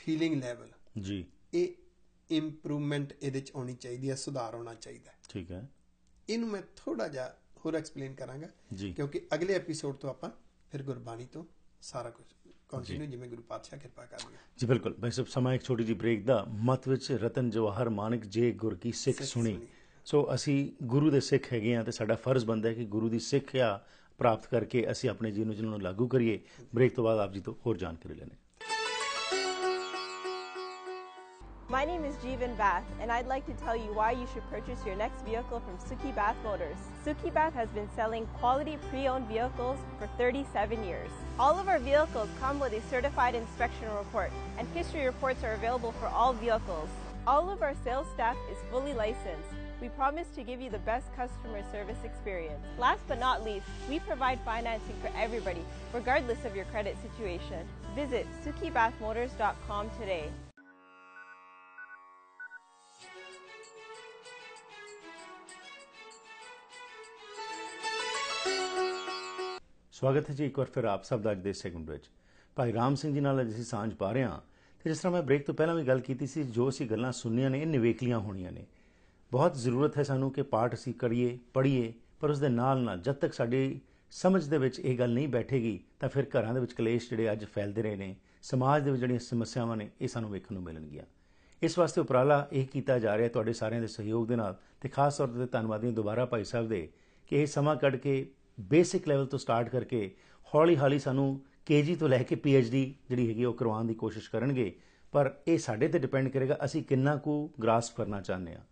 ਫੀਲਿੰਗ ਲੈਵਲ ਜੀ, ਇਹ ਇੰਪਰੂਵਮੈਂਟ ਇਹਦੇ ਚ ਆਉਣੀ ਚਾਹੀਦੀ ਹੈ, ਸੁਧਾਰ ਹੋਣਾ ਚਾਹੀਦਾ। ਠੀਕ ਹੈ, ਇਹਨੂੰ ਮੈਂ ਥੋੜਾ ਜਿਹਾ ਹੋਰ ਐਕਸਪਲੇਨ ਕਰਾਂਗਾ ਕਿਉਂਕਿ ਅਗਲੇ ਐਪੀਸੋਡ ਤੋਂ ਆਪਾਂ ਫਿਰ ਗੁਰਬਾਣੀ ਤੋਂ ਸਾਰਾ ਕੁਝ ਕੰਟੀਨਿਊ ਜਿਵੇਂ ਗੁਰੂ ਪਾਤਸ਼ਾਹ ਕਿਰਪਾ ਕਰਨਗੇ ਜੀ। ਬਿਲਕੁਲ ਭਾਈ ਸਾਹਿਬ, ਸਮਾਂ ਇੱਕ ਛੋਟੀ ਜਿਹੀ ਬ੍ਰੇਕ ਦਾ, ਮਤ ਵਿੱਚ ਰਤਨ ਜਵਾਹਰ ਮਾਨਕ ਜੇ ਗੁਰ ਕੀ ਸਿੱਖ ਸੁਣੀ। ਸੋ ਅਸੀਂ ਗੁਰੂ ਦੇ ਸਿੱਖ ਹੈਗੇ ਹਾਂ ਅਤੇ ਸਾਡਾ ਫਰਜ਼ ਬਣਦਾ ਹੈ ਕਿ ਗੁਰੂ ਦੀ ਸਿੱਖਿਆ ਪ੍ਰਾਪਤ ਕਰਕੇ ਅਸੀਂ ਆਪਣੇ ਜੀਵਨ ਵਿੱਚ ਉਹਨਾਂ ਨੂੰ ਲਾਗੂ ਕਰੀਏ। ਬ੍ਰੇਕ ਤੋਂ ਬਾਅਦ ਆਪ ਜੀ ਤੋਂ ਹੋਰ ਜਾਣਕਾਰੀ ਲੈਣੇ। My name is Jeevan Bath, and I'd like to tell you why you should purchase your next vehicle from Sukhi Bath Motors. Sukhi Bath has been selling quality pre-owned vehicles for 37 years. All of our vehicles come with a certified inspection report, and history reports are available for all vehicles. All of our sales staff is fully licensed. We promise to give you the best customer service experience. Last but not least, we provide financing for everybody, regardless of your credit situation. Visit sukhibathmotors.com today. स्वागत है जी एक बार फिर आप सब दा इस segment which. भाई राम सिंह जी नाल असीं सांझ पा रहे हां ते जिस तरह मैं ब्रेक तो पहला भी गल कीती सी, जो असीं गल्लां सुनियां ने निवेकलियां होणियां ने। बहुत ਜ਼ਰੂਰਤ ਹੈ ਸਾਨੂੰ ਕਿ ਪਾਠ ਅਸੀਂ ਕਰੀਏ, ਪੜ੍ਹੀਏ, ਪਰ ਉਸ ਦੇ ਨਾਲ ਨਾਲ ਜਦ ਤੱਕ ਸਾਡੀ ਸਮਝ ਦੇ ਵਿੱਚ ਇਹ ਗੱਲ ਨਹੀਂ ਬੈਠੇਗੀ ਤਾਂ ਫਿਰ ਘਰਾਂ ਦੇ ਵਿੱਚ ਕਲੇਸ਼ ਜਿਹੜੇ ਅੱਜ ਫੈਲਦੇ ਰਹੇ ਨੇ, ਸਮਾਜ ਦੇ ਵਿੱਚ ਜਿਹੜੀਆਂ ਸਮੱਸਿਆਵਾਂ ਨੇ, ਇਹ ਸਾਨੂੰ ਵੇਖਣ ਨੂੰ ਮਿਲਣਗੀਆਂ। ਇਸ ਵਾਸਤੇ ਉਪਰਾਲਾ ਇਹ ਕੀਤਾ ਜਾ ਰਿਹਾ ਤੁਹਾਡੇ ਸਾਰਿਆਂ ਦੇ ਸਹਿਯੋਗ ਦੇ ਨਾਲ, ਅਤੇ ਖਾਸ ਤੌਰ 'ਤੇ ਧੰਨਵਾਦੀ ਦੁਬਾਰਾ ਭਾਈ ਸਾਹਿਬ ਦੇ ਕਿ ਇਹ ਸਮਾਂ ਕੱਢ ਕੇ ਬੇਸਿਕ ਲੈਵਲ ਤੋਂ ਸਟਾਰਟ ਕਰਕੇ ਹੌਲੀ ਹੌਲੀ ਸਾਨੂੰ KG ਤੋਂ ਲੈ ਕੇ PhD ਜਿਹੜੀ ਹੈਗੀ ਉਹ ਕਰਵਾਉਣ ਦੀ ਕੋਸ਼ਿਸ਼ ਕਰਨਗੇ, ਪਰ ਇਹ ਸਾਡੇ 'ਤੇ ਡਿਪੈਂਡ ਕਰੇਗਾ ਅਸੀਂ ਕਿੰਨਾ ਕੁ ਗ੍ਰਾਸਪ ਕਰਨਾ ਚਾਹੁੰਦੇ ਹਾਂ।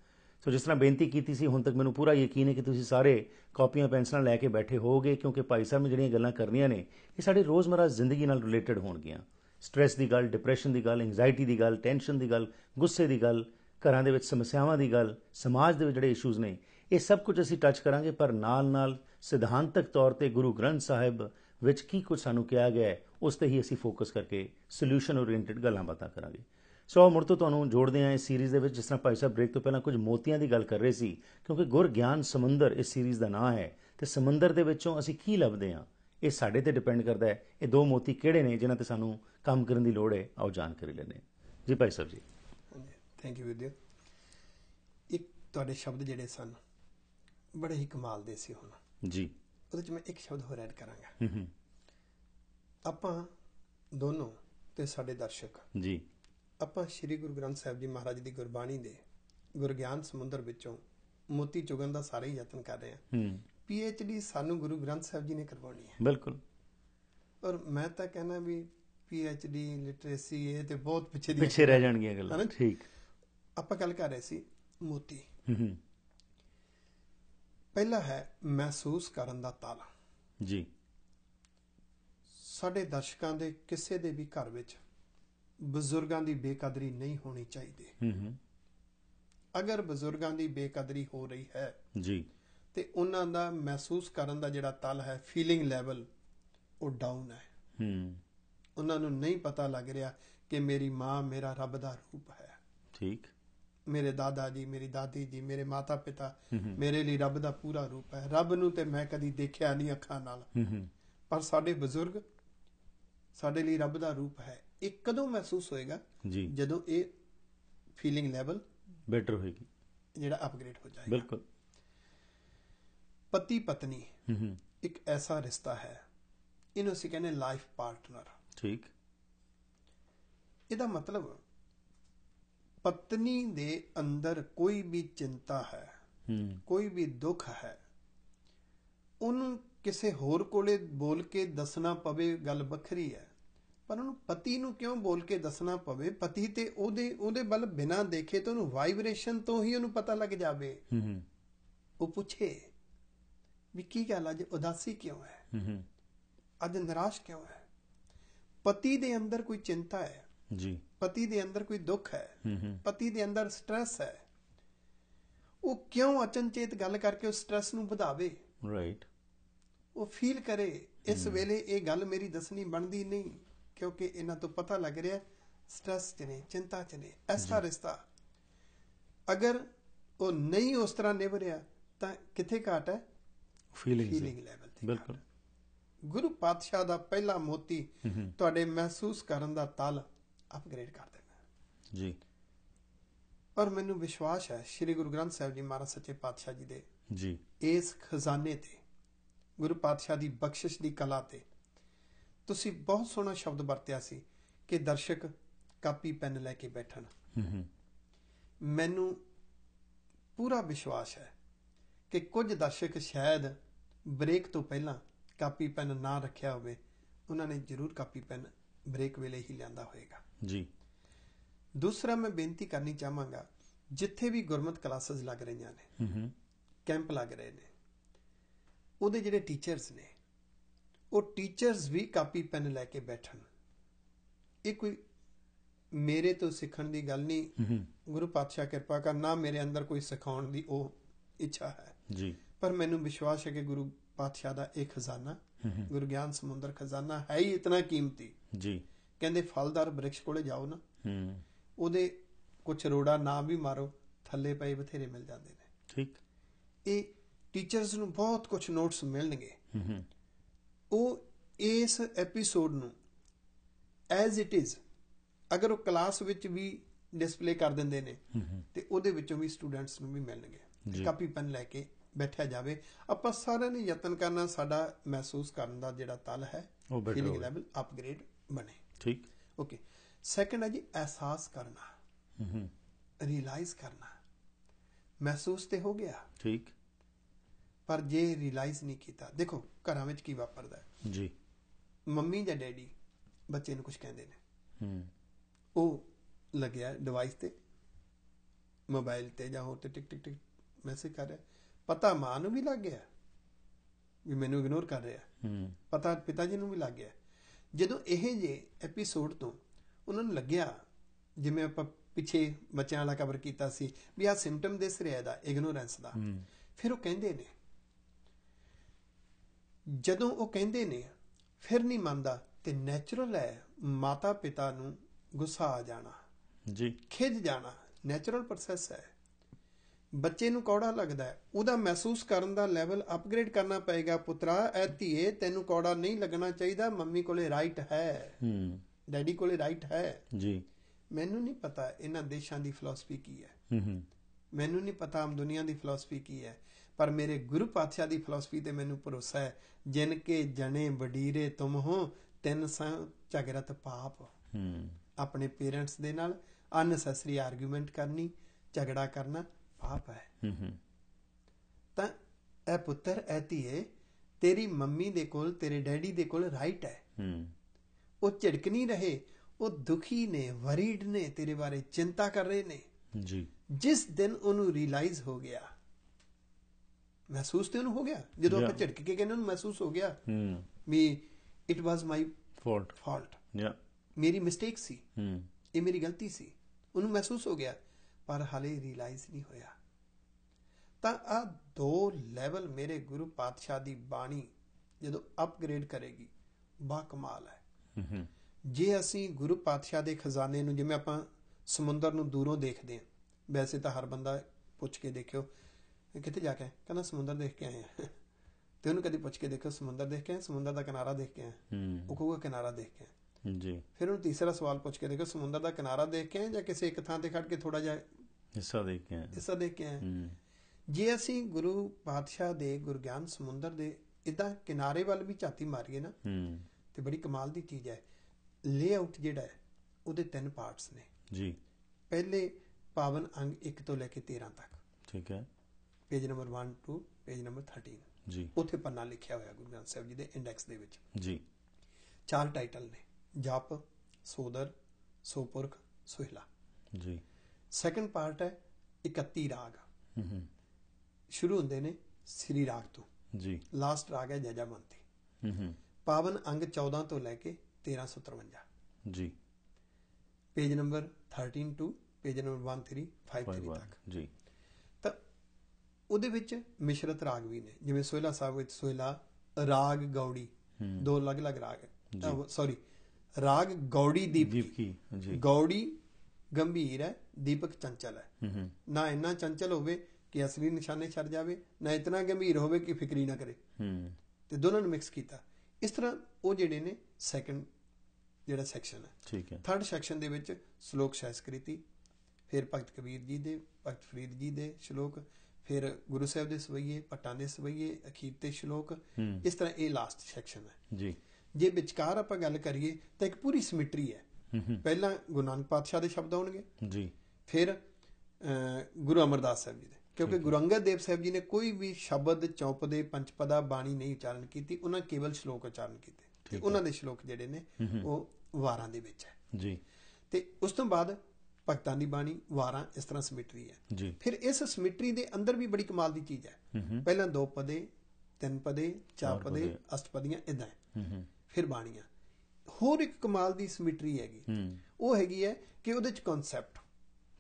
ਸੋ ਜਿਸ ਤਰ੍ਹਾਂ ਬੇਨਤੀ ਕੀਤੀ ਸੀ, ਹੁਣ ਤੱਕ ਮੈਨੂੰ ਪੂਰਾ ਯਕੀਨ ਹੈ ਕਿ ਤੁਸੀਂ ਸਾਰੇ ਕਾਪੀਆਂ ਪੈਨਸਲਾਂ ਲੈ ਕੇ ਬੈਠੇ ਹੋਵੋਗੇ ਕਿਉਂਕਿ ਭਾਈ ਸਾਹਿਬ ਨੇ ਜਿਹੜੀਆਂ ਗੱਲਾਂ ਕਰਨੀਆਂ ਨੇ ਇਹ ਸਾਡੀ ਰੋਜ਼ਮਰਾ ਜ਼ਿੰਦਗੀ ਨਾਲ ਰਿਲੇਟਡ ਹੋਣਗੀਆਂ। ਸਟ੍ਰੈਸ ਦੀ ਗੱਲ, ਡਿਪਰੈਸ਼ਨ ਦੀ ਗੱਲ, ਐਂਗਜ਼ਾਇਟੀ ਦੀ ਗੱਲ, ਟੈਨਸ਼ਨ ਦੀ ਗੱਲ, ਗੁੱਸੇ ਦੀ ਗੱਲ, ਘਰਾਂ ਦੇ ਵਿੱਚ ਸਮੱਸਿਆਵਾਂ ਦੀ ਗੱਲ, ਸਮਾਜ ਦੇ ਵਿੱਚ ਜਿਹੜੇ ਇਸ਼ੂਜ਼ ਨੇ, ਇਹ ਸਭ ਕੁਝ ਅਸੀਂ ਟੱਚ ਕਰਾਂਗੇ, ਪਰ ਨਾਲ ਨਾਲ ਸਿਧਾਂਤਕ ਤੌਰ 'ਤੇ ਗੁਰੂ ਗ੍ਰੰਥ ਸਾਹਿਬ ਵਿੱਚ ਕੀ ਕੁਝ ਸਾਨੂੰ ਕਿਹਾ ਗਿਆ ਉਸ 'ਤੇ ਹੀ ਅਸੀਂ ਫੋਕਸ ਕਰਕੇ ਸੋਲਿਊਸ਼ਨ ਓਰੀਐਂਟਡ ਗੱਲਾਂ ਬਾਤਾਂ ਕਰਾਂਗੇ। ਸੋ ਮੁੜ ਤੋਂ ਤੁਹਾਨੂੰ ਜੋੜਦੇ ਹਾਂ ਇਸ ਸੀਰੀਜ਼ ਦੇ ਵਿੱਚ। ਜਿਸ ਤਰ੍ਹਾਂ ਭਾਈ ਸਾਹਿਬ ਬ੍ਰੇਕ ਤੋਂ ਪਹਿਲਾਂ ਕੁਝ ਮੋਤੀਆਂ ਦੀ ਗੱਲ ਕਰ ਰਹੇ ਸੀ ਕਿਉਂਕਿ ਗੁਰ ਗਿਆਨ ਸਮੁੰਦਰ ਇਸ ਸੀਰੀਜ਼ ਦਾ ਨਾਂ ਹੈ, ਅਤੇ ਸਮੁੰਦਰ ਦੇ ਵਿੱਚੋਂ ਅਸੀਂ ਕੀ ਲੱਭਦੇ ਹਾਂ ਇਹ ਸਾਡੇ 'ਤੇ ਡਿਪੈਂਡ ਕਰਦਾ ਹੈ। ਇਹ ਦੋ ਮੋਤੀ ਕਿਹੜੇ ਨੇ ਜਿਨ੍ਹਾਂ 'ਤੇ ਸਾਨੂੰ ਕੰਮ ਕਰਨ ਦੀ ਲੋੜ ਹੈ, ਆਓ ਜਾਣਕਾਰੀ ਲੈਂਦੇ ਜੀ ਭਾਈ ਸਾਹਿਬ ਜੀ। ਥੈਂਕ ਯੂ ਵੀਰ, ਇੱਕ ਤੁਹਾਡੇ ਸ਼ਬਦ ਜਿਹੜੇ ਸਨ ਬੜੇ ਹੀ ਕਮਾਲ ਦੇ ਸੀ। ਹੁਣ ਜੀ ਉਹਦੇ 'ਚ ਮੈਂ ਇੱਕ ਸ਼ਬਦ ਹੋਰ ਐਡ ਕਰਾਂਗਾ। ਆਪਾਂ ਦੋਨੋਂ ਅਤੇ ਸਾਡੇ ਦਰਸ਼ਕ ਜੀ, ਆਪਾਂ ਸ਼੍ਰੀ ਗੁਰੂ ਗ੍ਰੰਥ ਸਾਹਿਬ ਜੀ ਮਹਾਰਾਜ ਦੀ ਗੁਰਬਾਣੀ ਦੇ ਗੁਰ ਗਿਆਨ ਸਮੁੰਦਰ ਵਿੱਚੋਂ ਮੋਤੀ ਚੁਗਣ ਦਾ ਸਾਰੇ ਯਤਨ ਕਰ ਰਹੇ ਹਾਂ। PhD ਸਾਨੂੰ ਗੁਰੂ ਗ੍ਰੰਥ ਸਾਹਿਬ ਜੀ ਨੇ ਕਰਵਾਉਣੀ ਹੈ। ਬਿਲਕੁਲ, ਔਰ ਮੈਂ ਤਾਂ ਕਹਿਣਾ ਵੀ PhD ਲਿਟਰੇਸੀ ਇਹ ਤੇ ਬਹੁਤ ਪਿੱਛੇ ਰਹਿ ਜਾਣਗੀਆਂ ਗੱਲਾਂ। ਠੀਕ, ਆਪਾਂ ਗੱਲ ਕਰ ਰਹੇ ਸੀ ਮੋਤੀ। ਪਹਿਲਾ ਹੈ ਮਹਿਸੂਸ ਕਰਨ ਦਾ ਤਾਲਾ ਜੀ। ਸਾਡੇ ਦਰਸ਼ਕਾਂ ਦੇ ਕਿਸੇ ਦੇ ਵੀ ਘਰ ਵਿੱਚ ਬਜ਼ੁਰਗਾਂ ਦੀ ਬੇਕਦਰੀ ਨਹੀਂ ਹੋਣੀ ਚਾਹੀਦੀ। ਅਗਰ ਬਜ਼ੁਰਗਾਂ ਦੀ ਬੇਕਦਰੀ ਹੋ ਰਹੀ ਹੈ ਜੀ, ਤੇ ਉਹਨਾਂ ਦਾ ਮਹਿਸੂਸ ਕਰਨ ਦਾ ਜਿਹੜਾ ਤਲ ਹੈ, ਫੀਲਿੰਗ ਲੈਵਲ, ਉਹ ਡਾਊਨ ਹੈ। ਉਹਨਾਂ ਨੂੰ ਨਹੀਂ ਪਤਾ ਲੱਗ ਰਿਹਾ ਕਿ ਮੇਰੀ ਮਾਂ ਮੇਰਾ ਰੱਬ ਦਾ ਰੂਪ ਹੈ। ਠੀਕ, ਮੇਰੇ ਦਾਦਾ ਜੀ, ਮੇਰੀ ਦਾਦੀ ਜੀ, ਮੇਰੇ ਮਾਤਾ ਪਿਤਾ ਮੇਰੇ ਲਈ ਰੱਬ ਦਾ ਪੂਰਾ ਰੂਪ ਹੈ। ਰੱਬ ਨੂੰ ਤੇ ਮੈਂ ਕਦੀ ਦੇਖਿਆ ਨਹੀਂ ਅੱਖਾਂ ਨਾਲ, ਪਰ ਸਾਡੇ ਬਜ਼ੁਰਗ ਸਾਡੇ ਲਈ ਰੱਬ ਦਾ ਰੂਪ ਹੈ। ਇਹ ਕਦੋਂ ਮਹਿਸੂਸ ਹੋਏਗਾ? ਜਦੋਂ ਇਹ ਫੀਲਿੰਗ ਲੈਵਲ ਬੈਟਰ ਹੋਏਗੀ, ਜਿਹੜਾ ਅਪਗ੍ਰੇਡ ਹੋ ਜਾਏਗਾ। ਬਿਲਕੁਲ। ਪਤੀ ਪਤਨੀ ਇੱਕ ਐਸਾ ਰਿਸ਼ਤਾ ਹੈ, ਇਹਨੂੰ ਅਸੀਂ ਕਹਿੰਦੇ ਲਾਈਫ ਪਾਰਟਨਰ। ਠੀਕ, ਇਹਦਾ ਮਤਲਬ ਪਤਨੀ ਦੇ ਅੰਦਰ ਕੋਈ ਵੀ ਚਿੰਤਾ ਹੈ, ਕੋਈ ਵੀ ਦੁੱਖ ਹੈ, ਉਹਨੂੰ ਕਿਸੇ ਹੋਰ ਕੋਲੇ ਬੋਲ ਕੇ ਦੱਸਣਾ ਪਵੇ ਗੱਲ ਵੱਖਰੀ ਹੈ, ਪਰ ਉਹਨੂੰ ਪਤੀ ਨੂੰ ਕਿਉਂ ਬੋਲ ਕੇ ਦੱਸਣਾ ਪਵੇ? ਪਤੀ ਤੇ ਉਹਦੇ ਵੱਲ ਬਿਨਾਂ ਦੇਖੇ ਤਾਂ ਉਹਨੂੰ ਵਾਈਬ੍ਰੇਸ਼ਨ ਤੋਂ ਹੀ ਉਹਨੂੰ ਪਤਾ ਲੱਗ ਜਾਵੇ। ਉਹ ਪੁੱਛੇ ਵੀ ਕੀ ਗੱਲ, ਅੱਜ ਉਦਾਸੀ ਕਿਉਂ ਹੈ, ਅੱਜ ਨਿਰਾਸ਼ ਕਿਉਂ ਹੈ? ਪਤੀ ਦੇ ਅੰਦਰ ਕੋਈ ਚਿੰਤਾ ਹੈ ਜੀ, ਪਤੀ ਦੇ ਅੰਦਰ ਕੋਈ ਦੁੱਖ ਹੈ, ਪਤੀ ਦੇ ਅੰਦਰ ਸਟ੍ਰੈਸ ਹੈ, ਉਹ ਕਿਉਂ ਅਚਨਚੇਤ ਗੱਲ ਕਰਕੇ ਉਸ ਸਟ੍ਰੈਸ ਨੂੰ ਵਧਾਵੇ? ਰਾਈਟ, ਉਹ ਫੀਲ ਕਰੇ ਇਸ ਵੇਲੇ ਇਹ ਗੱਲ ਮੇਰੀ ਦੱਸਣੀ ਬਣਦੀ ਨਹੀਂ, ਕਿਉਂਕਿ ਇਹਨਾਂ ਤੋਂ ਪਤਾ ਲੱਗ ਰਿਹਾ ਸਟ੍ਰੈਸ ਚ ਨੇ, ਚਿੰਤਾ ਚ ਨੇ। ਐਸਾ ਰਿਸ਼ਤਾ ਅਗਰ ਉਹ ਨਹੀਂ ਉਸ ਤਰ੍ਹਾਂ ਨਿਭ ਰਿਹਾ ਤਾਂ ਕਿੱਥੇ ਘਾਟ ਹੈ? ਫੀਲਿੰਗ ਲੈਵਲ ਤੇ। ਬਿਲਕੁਲ। ਗੁਰੂ ਪਾਤਸ਼ਾਹ ਦਾ ਪਹਿਲਾ ਮੋਤੀ ਤੁਹਾਡੇ ਮਹਿਸੂਸ ਕਰਨ ਦਾ ਤਲ ਅਪਗ੍ਰੇਡ ਕਰ ਦੇਣਾ ਜੀ। ਔਰ ਮੈਨੂੰ ਵਿਸ਼ਵਾਸ ਹੈ ਸ਼੍ਰੀ ਗੁਰੂ ਗ੍ਰੰਥ ਸਾਹਿਬ ਜੀ ਮਹਾਰਾਜ ਸੱਚੇ ਪਾਤਸ਼ਾਹ ਜੀ ਦੇ ਜੀ ਇਸ ਖਜ਼ਾਨੇ ਤੇ, ਗੁਰੂ ਪਾਤਸ਼ਾਹ ਦੀ ਬਖਸ਼ਿਸ਼ ਦੀ ਕਲਾ ਤੇ। ਤੁਸੀਂ ਬਹੁਤ ਸੋਹਣਾ ਸ਼ਬਦ ਵਰਤਿਆ ਸੀ ਕਿ ਦਰਸ਼ਕ ਕਾਪੀ ਪੈਨ ਲੈ ਕੇ ਬੈਠਣ। ਮੈਨੂੰ ਪੂਰਾ ਵਿਸ਼ਵਾਸ ਹੈ ਕਿ ਕੁਝ ਦਰਸ਼ਕ ਸ਼ਾਇਦ ਬ੍ਰੇਕ ਤੋਂ ਪਹਿਲਾਂ ਕਾਪੀ ਪੈਨ ਨਾ ਰੱਖਿਆ ਹੋਵੇ, ਉਹਨਾਂ ਨੇ ਜ਼ਰੂਰ ਕਾਪੀ ਪੈਨ ਬ੍ਰੇਕ ਵੇਲੇ ਹੀ ਲਿਆਂਦਾ ਹੋਏਗਾ ਜੀ। ਦੂਸਰਾ, ਮੈਂ ਬੇਨਤੀ ਕਰਨੀ ਚਾਹਾਂਗਾ, ਜਿੱਥੇ ਵੀ ਗੁਰਮਤਿ ਕਲਾਸਿਸ ਲੱਗ ਰਹੀਆਂ ਨੇ, ਕੈਂਪ ਲੱਗ ਰਹੇ ਨੇ, ਉਹਦੇ ਜਿਹੜੇ ਟੀਚਰਸ ਨੇ, ਉਹ ਟੀਚਰਸ ਵੀ ਕਾਪੀ ਪੈਨ ਲੈ ਕੇ ਬੈਠਣ। ਇਹ ਕੋਈ ਮੇਰੇ ਤੋਂ ਸਿੱਖਣ ਦੀ ਗੱਲ ਨਹੀਂ, ਗੁਰੂ ਪਾਤਸ਼ਾਹ ਕਿਰਪਾ ਕਰਨਾ, ਮੇਰੇ ਅੰਦਰ ਕੋਈ ਸਿਖਾਉਣ ਦੀ ਉਹ ਇੱਛਾ ਹੈ ਜੀ, ਪਰ ਮੈਨੂੰ ਵਿਸ਼ਵਾਸ ਹੈ ਕਿ ਗੁਰੂ ਪਾਤਸ਼ਾਹ ਦਾ ਇਹ ਖਜ਼ਾਨਾ, ਗੁਰੂ ਗਿਆਨ ਸਮੁੰਦਰ ਖਜ਼ਾਨਾ ਹੈ ਹੀ ਇਤਨਾ ਕੀਮਤੀ ਜੀ। ਕਹਿੰਦੇ ਫਲਦਾਰ ਬ੍ਰਿਕਸ਼ ਕੋਲੇ ਜਾਓ ਨਾ, ਉਹਦੇ ਕੁਛ ਰੋੜਾ ਨਾ ਵੀ ਮਾਰੋ, ਥੱਲੇ ਪਏ ਬਥੇਰੇ ਮਿਲ ਜਾਂਦੇ ਨੇ। ਠੀਕ, ਇਹ ਟੀਚਰਸ ਨੂੰ ਬਹੁਤ ਕੁਛ ਨੋਟਸ ਮਿਲਣਗੇ। ਉਹ ਇਸ ਐਪੀਸੋਡ ਨੂੰ ਐਜ਼ ਇਟ ਇਜ਼ ਅਗਰ ਉਹ ਕਲਾਸ ਵਿੱਚ ਵੀ ਡਿਸਪਲੇ ਕਰ ਦਿੰਦੇ ਨੇ, ਤੇ ਉਹਦੇ ਵਿੱਚੋਂ ਵੀ ਸਟੂਡੈਂਟਸ ਨੂੰ ਵੀ ਮਿਲਣਗੇ। ਕਾਪੀ ਪੈਨ ਲੈ ਕੇ ਬੈਠਿਆ ਜਾਵੇ। ਆਪਾਂ ਸਾਰਿਆਂ ਨੇ ਯਤਨ ਕਰਨਾ, ਸਾਡਾ ਮਹਿਸੂਸ ਕਰਨ ਦਾ ਜਿਹੜਾ ਤਲ ਹੈ, ਫੀਲਿੰਗ ਲੈਵਲ ਅਪਗ੍ਰੇਡ ਬਣੇ। ਠੀਕ, ਓਕੇ। ਸੈਕੰਡ ਹੈ ਜੀ ਅਹਿਸਾਸ ਕਰਨਾ, ਰਿਅਲਾਈਜ਼ ਕਰਨਾ। ਮਹਿਸੂਸ ਤੇ ਹੋ ਗਿਆ, ਠੀਕ, ਪਰ ਜੇ ਰਿਅਲਾਈਜ਼ ਨਹੀਂ ਕੀਤਾ, ਦੇਖੋ ਘਰਾਂ ਵਿੱਚ ਕੀ ਵਾਪਰਦਾ ਹੈ ਜੀ। ਮੰਮੀ ਜਾਂ ਡੈਡੀ ਬੱਚੇ ਨੂੰ ਕੁਝ ਕਹਿੰਦੇ ਨੇ, ਉਹ ਲੱਗਿਆ ਡਿਵਾਈਸ ਤੇ, ਮੋਬਾਈਲ ਤੇ ਜਾਂ ਹੋਰ ਤੇ ਟਿਕ ਟਿਕ ਟਿਕ ਮੈਸੇਜ ਕਰ ਰਿਹਾ। ਪਤਾ ਮਾਂ ਨੂੰ ਵੀ ਲੱਗ ਗਿਆ ਵੀ ਮੈਨੂੰ ਇਗਨੋਰ ਕਰ ਰਿਹਾ, ਪਤਾ ਪਿਤਾ ਜੀ ਨੂੰ ਵੀ ਲੱਗ ਗਿਆ। ਜਦੋਂ ਇਹ ਜੇ ਐਪੀਸੋਡ ਤੋਂ ਉਹਨਾਂ ਨੂੰ ਲੱਗਿਆ, ਜਿਵੇਂ ਆਪਾਂ ਪਿੱਛੇ ਬੱਚਿਆਂ ਵਾਲਾ ਕਵਰ ਕੀਤਾ ਸੀ, ਵੀ ਆਹ ਸਿੰਪਟਮ ਦਿਸ ਰਿਹਾ ਇਹਦਾ ਇਗਨੋਰੈਂਸ ਦਾ, ਫਿਰ ਉਹ ਕਹਿੰਦੇ ਨੇ। ਜਦੋਂ ਉਹ ਕਹਿੰਦੇ ਨੇ ਫਿਰ ਨਹੀਂ ਮੰਨਦਾ, ਤੇ ਨੈਚੁਰਲ ਹੈ ਮਾਤਾ ਪਿਤਾ ਨੂੰ ਗੁੱਸਾ ਆ ਜਾਣਾ ਜੀ, ਖਿੱਝ ਜਾਣਾ, ਨੈਚੁਰਲ ਪ੍ਰੋਸੈਸ ਹੈ। ਬੱਚੇ ਨੂੰ ਕੌੜਾ ਲੱਗਦਾ ਹੈ, ਉਹਦਾ ਮਹਿਸੂਸ ਕਰਨ ਦਾ ਲੈਵਲ ਅਪਗ੍ਰੇਡ ਕਰਨਾ ਪਏਗਾ। ਪੁੱਤਰਾ ਐ ਧੀਏ, ਤੈਨੂੰ ਕੌੜਾ ਨਹੀਂ ਲੱਗਣਾ ਚਾਹੀਦਾ, ਮੰਮੀ ਕੋਲੇ ਰਾਈਟ ਹੈ, ਡੈਡੀ ਕੋਲੇ ਰਾਈਟ ਹੈ ਜੀ। ਮੈਨੂੰ ਨਹੀਂ ਪਤਾ ਇਹਨਾਂ ਦੇਸ਼ਾਂ ਦੀ ਫਿਲਾਸਫੀ ਕੀ ਹੈ, ਮੈਨੂੰ ਨਹੀਂ ਪਤਾ ਆਮ ਦੁਨੀਆ ਦੀ ਫਿਲਾਸਫੀ ਕੀ ਹੈ, ਪਰ ਮੇਰੇ ਗੁਰੂ ਪਾਤਸ਼ਾਹ ਦੀ ਫਿਲਾਸਫੀ ਤੇ ਮੈਨੂੰ ਭਰੋਸਾ ਹੈ। ਜਿਨ ਕੇ ਜਣੇ ਵਡੀਰੇ ਤੁਮ ਹੋ, ਤਿੰਨ ਸੰ ਝਗਰਤ ਪਾਪ। ਆਪਣੇ ਪੇਰੈਂਟਸ ਦੇ ਨਾਲ ਅਨਸੈਸਰੀ ਆਰਗੂਮੈਂਟ ਕਰਨੀ, ਝਗੜਾ ਕਰਨਾ ਪਾਪ ਹੈ। ਤਾਂ ਇਹ ਪੁੱਤਰ ਐ ਧੀਏ, ਤੇਰੀ ਮੰਮੀ ਦੇ ਕੋਲ, ਤੇਰੇ ਡੈਡੀ ਦੇ ਕੋਲ ਰਾਈਟ ਹੈ। ਉਹ ਝਿੜਕ ਨਹੀਂ ਰਹੇ, ਉਹ ਦੁਖੀ ਨੇ, ਵਰੀਡ ਨੇ, ਤੇਰੇ ਬਾਰੇ ਚਿੰਤਾ ਕਰ ਰਹੇ ਨੇ ਜੀ। ਜਿਸ ਦਿਨ ਉਹਨੂੰ ਰਿਅਲਾਈਜ਼ ਹੋ ਗਿਆ, ਮਹਿਸੂਸ ਤੇ ਉਹਨੂੰ ਹੋ ਗਿਆ, ਜਦੋਂ ਆਪਾਂ ਝਿੜਕ ਕੇ ਕਹਿੰਦੇ ਉਹਨੂੰ ਮਹਿਸੂਸ ਹੋ ਗਿਆ ਵੀ ਇਟ ਵਾਜ਼ ਮਾਈ ਫਾਲਟ, ਮੇਰੀ ਮਿਸਟੇਕ ਸੀ, ਇਹ ਮੇਰੀ ਗਲਤੀ ਸੀ, ਉਹਨੂੰ ਮਹਿਸੂਸ ਹੋ ਗਿਆ, ਪਰ ਹਾਲੇ ਰਿਅਲਾਈਜ਼ ਨਹੀਂ ਹੋਇਆ। ਤਾਂ ਆਹ ਦੋ ਲੈਵਲ ਮੇਰੇ ਗੁਰੂ ਪਾਤਸ਼ਾਹ ਦੀ ਬਾਣੀ ਜਦੋਂ ਅਪਗ੍ਰੇਡ ਕਰੇਗੀ, ਬਾ ਕਮਾਲ ਹੈ। जे असी गुरु पातशाह के खजाने नूं जिवें आपां समुंदर नूं दूरों देखते हैं, वैसे तो हर बंदा पुछ के देखियो कित्थे जाके कहना समुंदर देख के आए हैं, तो उन्होंने कभी पुछ के देखो समुंदर देख के आए, समुंदर का किनारा देख के आए, वो कहूगा किनारा देख के आए जी। फिर उन्होंने तीसरा सवाल पुछ के देखो समुंदर का किनारा देख के आए या किसी एक थां ते खड़ के थोड़ा जा हिस्सा देख के आए, हिस्सा देख के आए। जे असी गुरु पातशाह के गुरु ग्यान समुंदर के इदा किनारे वाल भी झाती मारीए ना तो बड़ी कमाल की चीज़ है। लेआउट जिहड़ा है उहदे तीन पार्ट्स ने जी, पहले पावन अंग 1 ਤੋਂ ਲੈ ਕੇ 13 तक, ठीक है, पेज नंबर 1 ਤੋਂ ਪੇਜ ਨੰਬਰ 13 जी, उत्थे पन्ना लिखिया होया गुरु ग्रंथ साहिब जी दे इंडेक्स दे विच जी। 4 टाइटल ने, जाप, सोदर, सोपुरख, सोहिला जी। सैकंड पार्ट है 31 राग, शुरू हुंदे ने श्री राग तो जी, लास्ट राग है जजावंती। पावन अंग 14 ਤੋਂ ਲੈ ਕੇ 1353 जी, पेज नंबर 13 ਤੋਂ ਪੇਜ ਨੰਬਰ 1353 तक जी। तो ਉਹਦੇ ਵਿੱਚ ਮਿਸ਼ਰਤ ਰਾਗ ਵੀ ਨੇ, ਜਿਵੇਂ ਸੋਹਿਲਾ ਸਾਹਿਬ ਵਿੱਚ ਸੋਹਿਲਾ ਰਾਗ ਗੌੜੀ, ਦੋ ਅਲੱਗ-ਅਲੱਗ ਰਾਗ ਹੈ, ਸੌਰੀ ਰਾਗ ਗੌੜੀ ਦੀਪਕੀ ਜੀ। ਗੌੜੀ ਗੰਭੀਰ ਹੈ, ਦੀਪਕ ਚੰਚਲ ਹੈ, ਨਾ ਇੰਨਾ ਚੰਚਲ ਹੋਵੇ ਕਿ ਅਸਲੀ ਨਿਸ਼ਾਨੇ ਛੱਡ ਜਾਵੇ, ਨਾ ਇਤਨਾ ਗੰਭੀਰ ਹੋਵੇ ਕਿ ਫਿਕਰੀ ਨਾ ਕਰੇ, ਤੇ ਦੋਨਾਂ ਨੂੰ ਮਿਕਸ ਕੀਤਾ। ਇਸ ਤਰ੍ਹਾਂ ਉਹ ਜਿਹੜੇ ਨੇ ਸੈਕੰਡ ਜਿਹੜਾ ਸੈਕਸ਼ਨ ਹੈ, ਠੀਕ ਹੈ। ਥਰਡ ਸੈਕਸ਼ਨ ਦੇ ਵਿੱਚ ਸ਼ਲੋਕ ਸੰਸਕ੍ਰਿਤੀ, ਫਿਰ ਭਗਤ ਕਬੀਰ ਜੀ ਦੇ, ਭਗਤ ਫਰੀਦ ਜੀ ਦੇ ਸ਼ਲੋਕ, ਫਿਰ ਗੁਰੂ ਸਾਹਿਬ ਦੇ ਸਵਈਏ, ਭੱਟਾਂ ਦੇ ਸਵਈਏ, ਅਖੀਰ ਤੇ ਸ਼ਲੋਕ, ਇਸ ਤਰ੍ਹਾਂ ਇਹ ਲਾਸਟ ਸੈਕਸ਼ਨ ਹੈ ਜੀ। ਜੇ ਵਿਚਕਾਰ ਆਪਾਂ ਗੱਲ ਕਰੀਏ ਤਾਂ ਇੱਕ ਪੂਰੀ ਸਿਮਟਰੀ ਹੈ, ਪਹਿਲਾਂ ਗੁਰੂ ਨਾਨਕ ਪਾਤਸ਼ਾਹ ਦੇ ਸ਼ਬਦ ਆਉਣਗੇ ਜੀ, ਫਿਰ ਗੁਰੂ ਅਮਰਦਾਸ ਸਾਹਿਬ ਜੀ ਦੇ, ਕਿਉਂਕਿ ਗੁਰੂ ਅੰਗਦ ਦੇਵ ਸਾਹਿਬ ਜੀ ਨੇ ਕੋਈ ਵੀ ਸ਼ਬਦ, ਚੌਪਦੇ, ਪੰਚਪਦਾ, ਬਾਣੀ ਨਹੀਂ ਉਚਾਰਨ ਕੀਤੀ, ਉਹਨਾਂ ਕੇਵਲ ਸ਼ਲੋਕ ਉਚਾਰਨ ਕੀਤੇ, ਤੇ ਉਹਨਾਂ ਦੇ ਸ਼ਲੋਕ ਜਿਹੜੇ ਨੇ ਉਹ ਵਾਰਾਂ ਦੇ ਵਿੱਚ ਹੈ ਜੀ। ਤੇ ਉਸ ਤੋਂ ਬਾਅਦ ਭਗਤਾਂ ਦੀ ਬਾਣੀ, ਵਾਰਾਂ, ਇਸ ਤਰ੍ਹਾਂ ਸਿਮਟਰੀ ਹੈ। ਫਿਰ ਇਸ ਸਿਮਟਰੀ ਦੇ ਅੰਦਰ ਵੀ ਬੜੀ ਕਮਾਲ ਦੀ ਚੀਜ਼ ਹੈ, ਪਹਿਲਾਂ 2 ਪਦੇ, 3 ਪਦੇ, 4 ਪਦੇ, ਅਸ਼ਟਪਦੀਆਂ, ਇਦਾਂ ਹੈ, ਫਿਰ ਬਾਣੀਆਂ। ਹੋਰ ਇੱਕ ਕਮਾਲ ਦੀ ਸਿਮਟਰੀ ਹੈਗੀ, ਉਹ ਹੈਗੀ ਹੈ ਕਿ ਉਹਦੇ ਚ ਕਨਸੈਪਟ,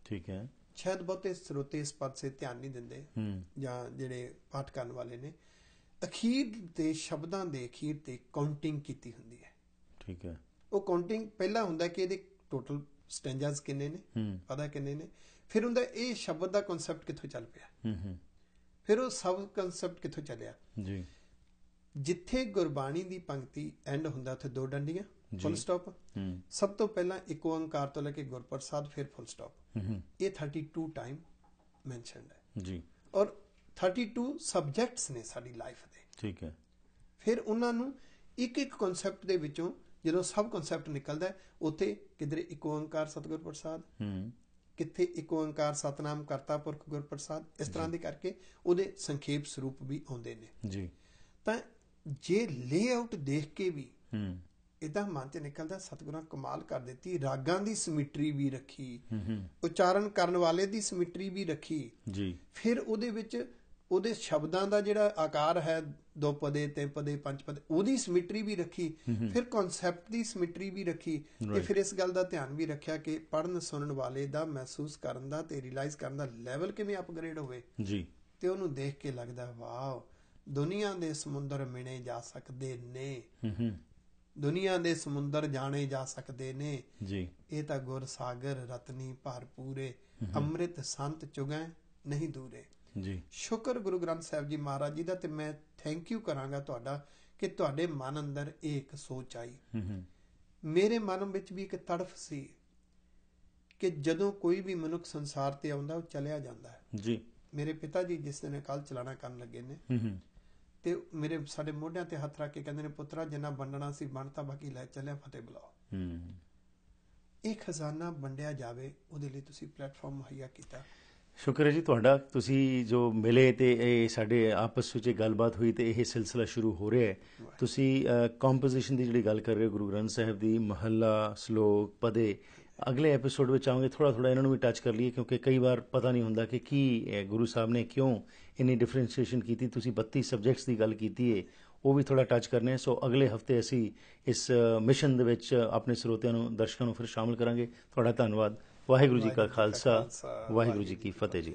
ਠੀਕ ਹੈ, ਸ਼ਾਇਦ ਬਹੁਤੇ ਸਰੋਤੇ ਇਸ ਪਾਸੇ ਧਿਆਨ ਨਹੀਂ ਦਿੰਦੇ ਜਾਂ ਜਿਹੜੇ ਪਾਠ ਕਰਨ ਵਾਲੇ ਨੇ। ਅਖੀਰ ਦੇ ਸ਼ਬਦਾਂ ਦੇ ਅਖੀਰ ਤੇ ਕਾਊਂਟਿੰਗ ਕੀਤੀ ਹੁੰਦੀ ਹੈ, ਠੀਕ ਹੈ। ਉਹ ਕਾਊਂਟਿੰਗ ਪਹਿਲਾਂ ਹੁੰਦਾ ਕਿ ਇਹਦੇ ਟੋਟਲ ਸਟੈਂਜਾਸ ਕਿੰਨੇ ਨੇ, ਪਦਾ ਕਿੰਨੇ ਨੇ, ਫਿਰ ਹੁੰਦਾ ਇਹ ਸ਼ਬਦ ਦਾ ਕਨਸੈਪਟ ਕਿੱਥੋਂ ਚੱਲ ਪਿਆ, ਫਿਰ ਉਹ ਸਭ ਕਨਸੈਪਟ ਕਿੱਥੋਂ ਚੱਲਿਆ ਜੀ। ਜਿੱਥੇ ਗੁਰਬਾਣੀ ਦੀ ਪੰਕਤੀ ਐਂਡ ਹੁੰਦਾ ਉੱਥੇ 2 ਡੰਡੀਆਂ, ਫੁੱਲ ਸਟਾਪ, ਸਭ ਤੋਂ ਪਹਿਲਾਂ 1 ਓੰਕਾਰ ਤੋਂ ਲੈ ਕੇ ਗੁਰਪ੍ਰਸਾਦ, ਫਿਰ ਫੁੱਲ ਸਟਾਪ। ਇਹ 32 ਟਾਈਮ ਮੈਂਸ਼ਨਡ ਹੈ ਜੀ, ਔਰ 32 ਸਬਜੈਕਟਸ ਨੇ ਸਾਡੀ ਲਾਈਫ ਦੇ, ਠੀਕ ਹੈ। ਫਿਰ ਉਹਨਾਂ ਨੂੰ ਇੱਕ ਕਨਸੈਪਟ ਦੇ ਵਿੱਚੋਂ ਜਦੋਂ ਸਭ ਕਨਸੈਪਟ ਨਿਕਲਦਾ, ਉੱਥੇ ਕਿਧਰੇ 1 ਓੰਕਾਰ ਸਤਿਗੁਰ ਪ੍ਰਸਾਦ, ਕਿੱਥੇ 1 ਓੰਕਾਰ ਸਤਨਾਮ ਕਰਤਾ ਪੁਰਖ ਗੁਰ ਪ੍ਰਸਾਦ, ਇਸ ਤਰ੍ਹਾਂ ਦੇ ਕਰਕੇ ਉਹਦੇ ਸੰਖੇਪ ਸਰੂਪ ਵੀ ਆਉਂਦੇ ਨੇ ਜੀ। ਤਾਂ ਜੇ ਲੇਆਊਟ ਦੇਖ ਕੇ ਵੀ ਇਹਦਾ ਮਨ 'ਚ ਨਿਕਲਦਾ ਸਤਿਗੁਰਾਂ ਕਮਾਲ ਕਰ ਦਿੱਤੀ, ਰਾਗਾਂ ਦੀ ਸਿਮਟਰੀ ਵੀ ਰੱਖੀ, ਉਚਾਰਨ ਕਰਨ ਵਾਲੇ ਦੀ ਸਿਮਟਰੀ ਵੀ ਰੱਖੀ ਜੀ। ਫਿਰ ਉਹਦੇ ਵਿੱਚ ਉਹਦੇ ਸ਼ਬਦਾਂ ਦਾ ਜਿਹੜਾ ਆਕਾਰ ਹੈ, 2 ਪਦੇ, 3 ਪਦੇ, 5 ਪਦੇ, ਉਹਦੀ ਸਿਮਟਰੀ ਵੀ ਰੱਖੀ, ਫਿਰ ਕਨਸੈਪਟ ਦੀ ਸਿਮਟਰੀ ਵੀ ਰੱਖੀ, ਤੇ ਫਿਰ ਇਸ ਗੱਲ ਦਾ ਧਿਆਨ ਵੀ ਰੱਖਿਆ ਕਿ ਪੜਨ ਸੁਣਨ ਵਾਲੇ ਦਾ ਮਹਿਸੂਸ ਕਰਨ ਦਾ ਤੇ ਰਿਅਲਾਈਜ਼ ਕਰਨ ਦਾ ਲੈਵਲ ਕਿਵੇਂ ਅਪਗ੍ਰੇਡ ਹੋਵੇ ਜੀ। ਤੇ ਉਹਨੂੰ ਦੇਖ ਕੇ ਲੱਗਦਾ ਵਾਓ, ਦੁਨੀਆ ਦੇ ਸਮੁੰਦਰ ਮਿਣੇ ਜਾ ਸਕਦੇ ਨੇ, ਦੁਨੀਆ ਦੇ ਸਮੁੰਦਰ ਜਾਣੇ ਜਾ ਸਕਦੇ ਨੇ ਜੀ। ਇਹ ਤਾਂ ਗੁਰ ਸਾਗਰ ਰਤਨੀ ਭਰਪੂਰੇ, ਅੰਮ੍ਰਿਤ ਸੰਤ ਚੁਗੈ ਨਹੀਂ ਦੂਰੇ ਜੀ। ਸ਼ੁਕਰ ਗੁਰੂ ਗ੍ਰੰਥ ਸਾਹਿਬ ਜੀ ਮਹਾਰਾਜ ਜੀ ਦਾ, ਤੇ ਮੈਂ ਥੈਂਕ ਯੂ ਕਰਾਂਗਾ ਤੁਹਾਡਾ ਕਿ ਤੁਹਾਡੇ ਮਨ ਅੰਦਰ ਇਹ ਇੱਕ ਸੋਚ ਆਈ। ਮੇਰੇ ਮਨ ਵਿੱਚ ਵੀ ਇੱਕ ਤੜਫ ਸੀ ਕਿ ਜਦੋਂ ਕੋਈ ਵੀ ਮਨੁੱਖ ਸੰਸਾਰ ਤੇ ਆਉਂਦਾ ਉਹ ਚਲਿਆ ਜਾਂਦਾ ਹੈ ਜੀ। ਮੇਰੇ ਪਿਤਾ ਜੀ ਜਿਸ ਦਿਨ ਅਕਾਲ ਚਲਾਣਾ ਕਰਨ ਲੱਗੇ ਨੇ, ਤੇ ਮੇਰੇ ਸਾਡੇ ਮੋਢਿਆਂ ਤੇ ਹੱਥ ਰੱਖ ਕੇ ਕਹਿੰਦੇ ਨੇ, ਪੁੱਤਰਾ ਜਿੰਨਾ ਵੰਡਣਾ ਸੀ ਵੰਡਤਾ, ਬਾਕੀ ਲੈ ਚੱਲਿਆ, ਫਤਿਹ ਬੁਲਾਓ। ਇਹ ਖਜ਼ਾਨਾ ਵੰਡਿਆ ਜਾਵੇ, ਉਹਦੇ ਲਈ ਤੁਸੀਂ ਪਲੇਟਫਾਰਮ ਮੁਹੱਈਆ ਕੀਤਾ। ਸ਼ੁਕਰ ਹੈ ਜੀ ਤੁਹਾਡਾ, ਤੁਸੀਂ ਜੋ ਮਿਲੇ ਤੇ ਇਹ ਸਾਡੇ ਆਪਸ ਵਿੱਚ ਗੱਲਬਾਤ ਹੋਈ ਤੇ ਇਹ ਸਿਲਸਿਲਾ ਸ਼ੁਰੂ ਹੋ ਰਿਹਾ ਹੈ। ਤੁਸੀਂ ਕੰਪੋਜੀਸ਼ਨ ਦੀ ਜਿਹੜੀ ਗੱਲ ਕਰ ਰਹੇ ਹੋ, ਗੁਰੂ ਗ੍ਰੰਥ ਸਾਹਿਬ ਦੀ ਮਹੱਲਾ, ਸ਼ਲੋਕ, ਪਦੇ, ਅਗਲੇ ਐਪੀਸੋਡ ਵਿੱਚ ਆਉਂਗੇ, ਥੋੜ੍ਹਾ ਥੋੜ੍ਹਾ ਇਹਨਾਂ ਨੂੰ ਵੀ ਟੱਚ ਕਰ ਲਈਏ, ਕਿਉਂਕਿ ਕਈ ਵਾਰ ਪਤਾ ਨਹੀਂ ਹੁੰਦਾ ਕਿ ਕੀ ਗੁਰੂ ਸਾਹਿਬ ਨੇ ਕਿਉਂ ਇੰਨੀ ਡਿਫਰੈਂਸ਼ੀਏਸ਼ਨ ਕੀਤੀ। ਤੁਸੀਂ 32 ਸਬਜੈਕਟਸ ਦੀ ਗੱਲ ਕੀਤੀ ਹੈ, ਉਹ ਵੀ ਥੋੜ੍ਹਾ ਟੱਚ ਕਰਨੇ। ਸੋ ਅਗਲੇ ਹਫਤੇ ਅਸੀਂ ਇਸ ਮਿਸ਼ਨ ਦੇ ਵਿੱਚ ਆਪਣੇ ਸਰੋਤਿਆਂ ਨੂੰ, ਦਰਸ਼ਕਾਂ ਨੂੰ ਫਿਰ ਸ਼ਾਮਲ ਕਰਾਂਗੇ। ਤੁਹਾਡਾ ਧੰਨਵਾਦ। ਵਾਹਿਗੁਰੂ ਜੀ ਕਾ ਖਾਲਸਾ, ਵਾਹਿਗੁਰੂ ਜੀ ਕੀ ਫਤਿਹ ਜੀ।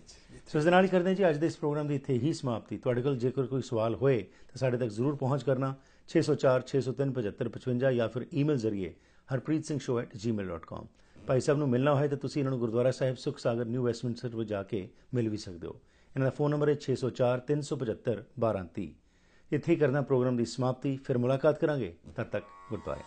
ਸੋ ਇਸ ਦੇ ਨਾਲ ਹੀ ਕਰਦੇ ਹਾਂ ਜੀ ਅੱਜ ਦੇ ਇਸ ਪ੍ਰੋਗਰਾਮ ਦੀ ਇੱਥੇ ਹੀ ਸਮਾਪਤੀ। ਤੁਹਾਡੇ ਕੋਲ ਜੇਕਰ ਕੋਈ ਸਵਾਲ ਹੋਏ ਤਾਂ ਸਾਡੇ ਤੱਕ ਜ਼ਰੂਰ ਪਹੁੰਚ ਕਰਨਾ, 604-603-7555 ਜਾਂ ਫਿਰ ਈਮੇਲ ਜ਼ਰੀਏ harpreet.singh@gmail.com। ਭਾਈ ਸਾਹਿਬ ਨੂੰ ਮਿਲਣਾ ਹੋਏ ਤਾਂ ਤੁਸੀਂ ਇਹਨਾਂ ਨੂੰ ਗੁਰਦੁਆਰਾ ਸਾਹਿਬ ਸੁੱਖ ਸਾਗਰ ਨਿਊ ਵੈਸਟਮਿੰਸਟਰ ਵਿੱਚ ਜਾ ਕੇ ਮਿਲ ਵੀ ਸਕਦੇ ਹੋ। ਇਹਨਾਂ ਦਾ ਫ਼ੋਨ ਨੰਬਰ ਹੈ 604-375-1230। ਇੱਥੇ ਕਰਨਾ ਪ੍ਰੋਗਰਾਮ ਦੀ ਸਮਾਪਤੀ, ਫਿਰ ਮੁਲਾਕਾਤ ਕਰਾਂਗੇ। ਤਦ ਤੱਕ ਗੁਰਦੁਆਰੇ।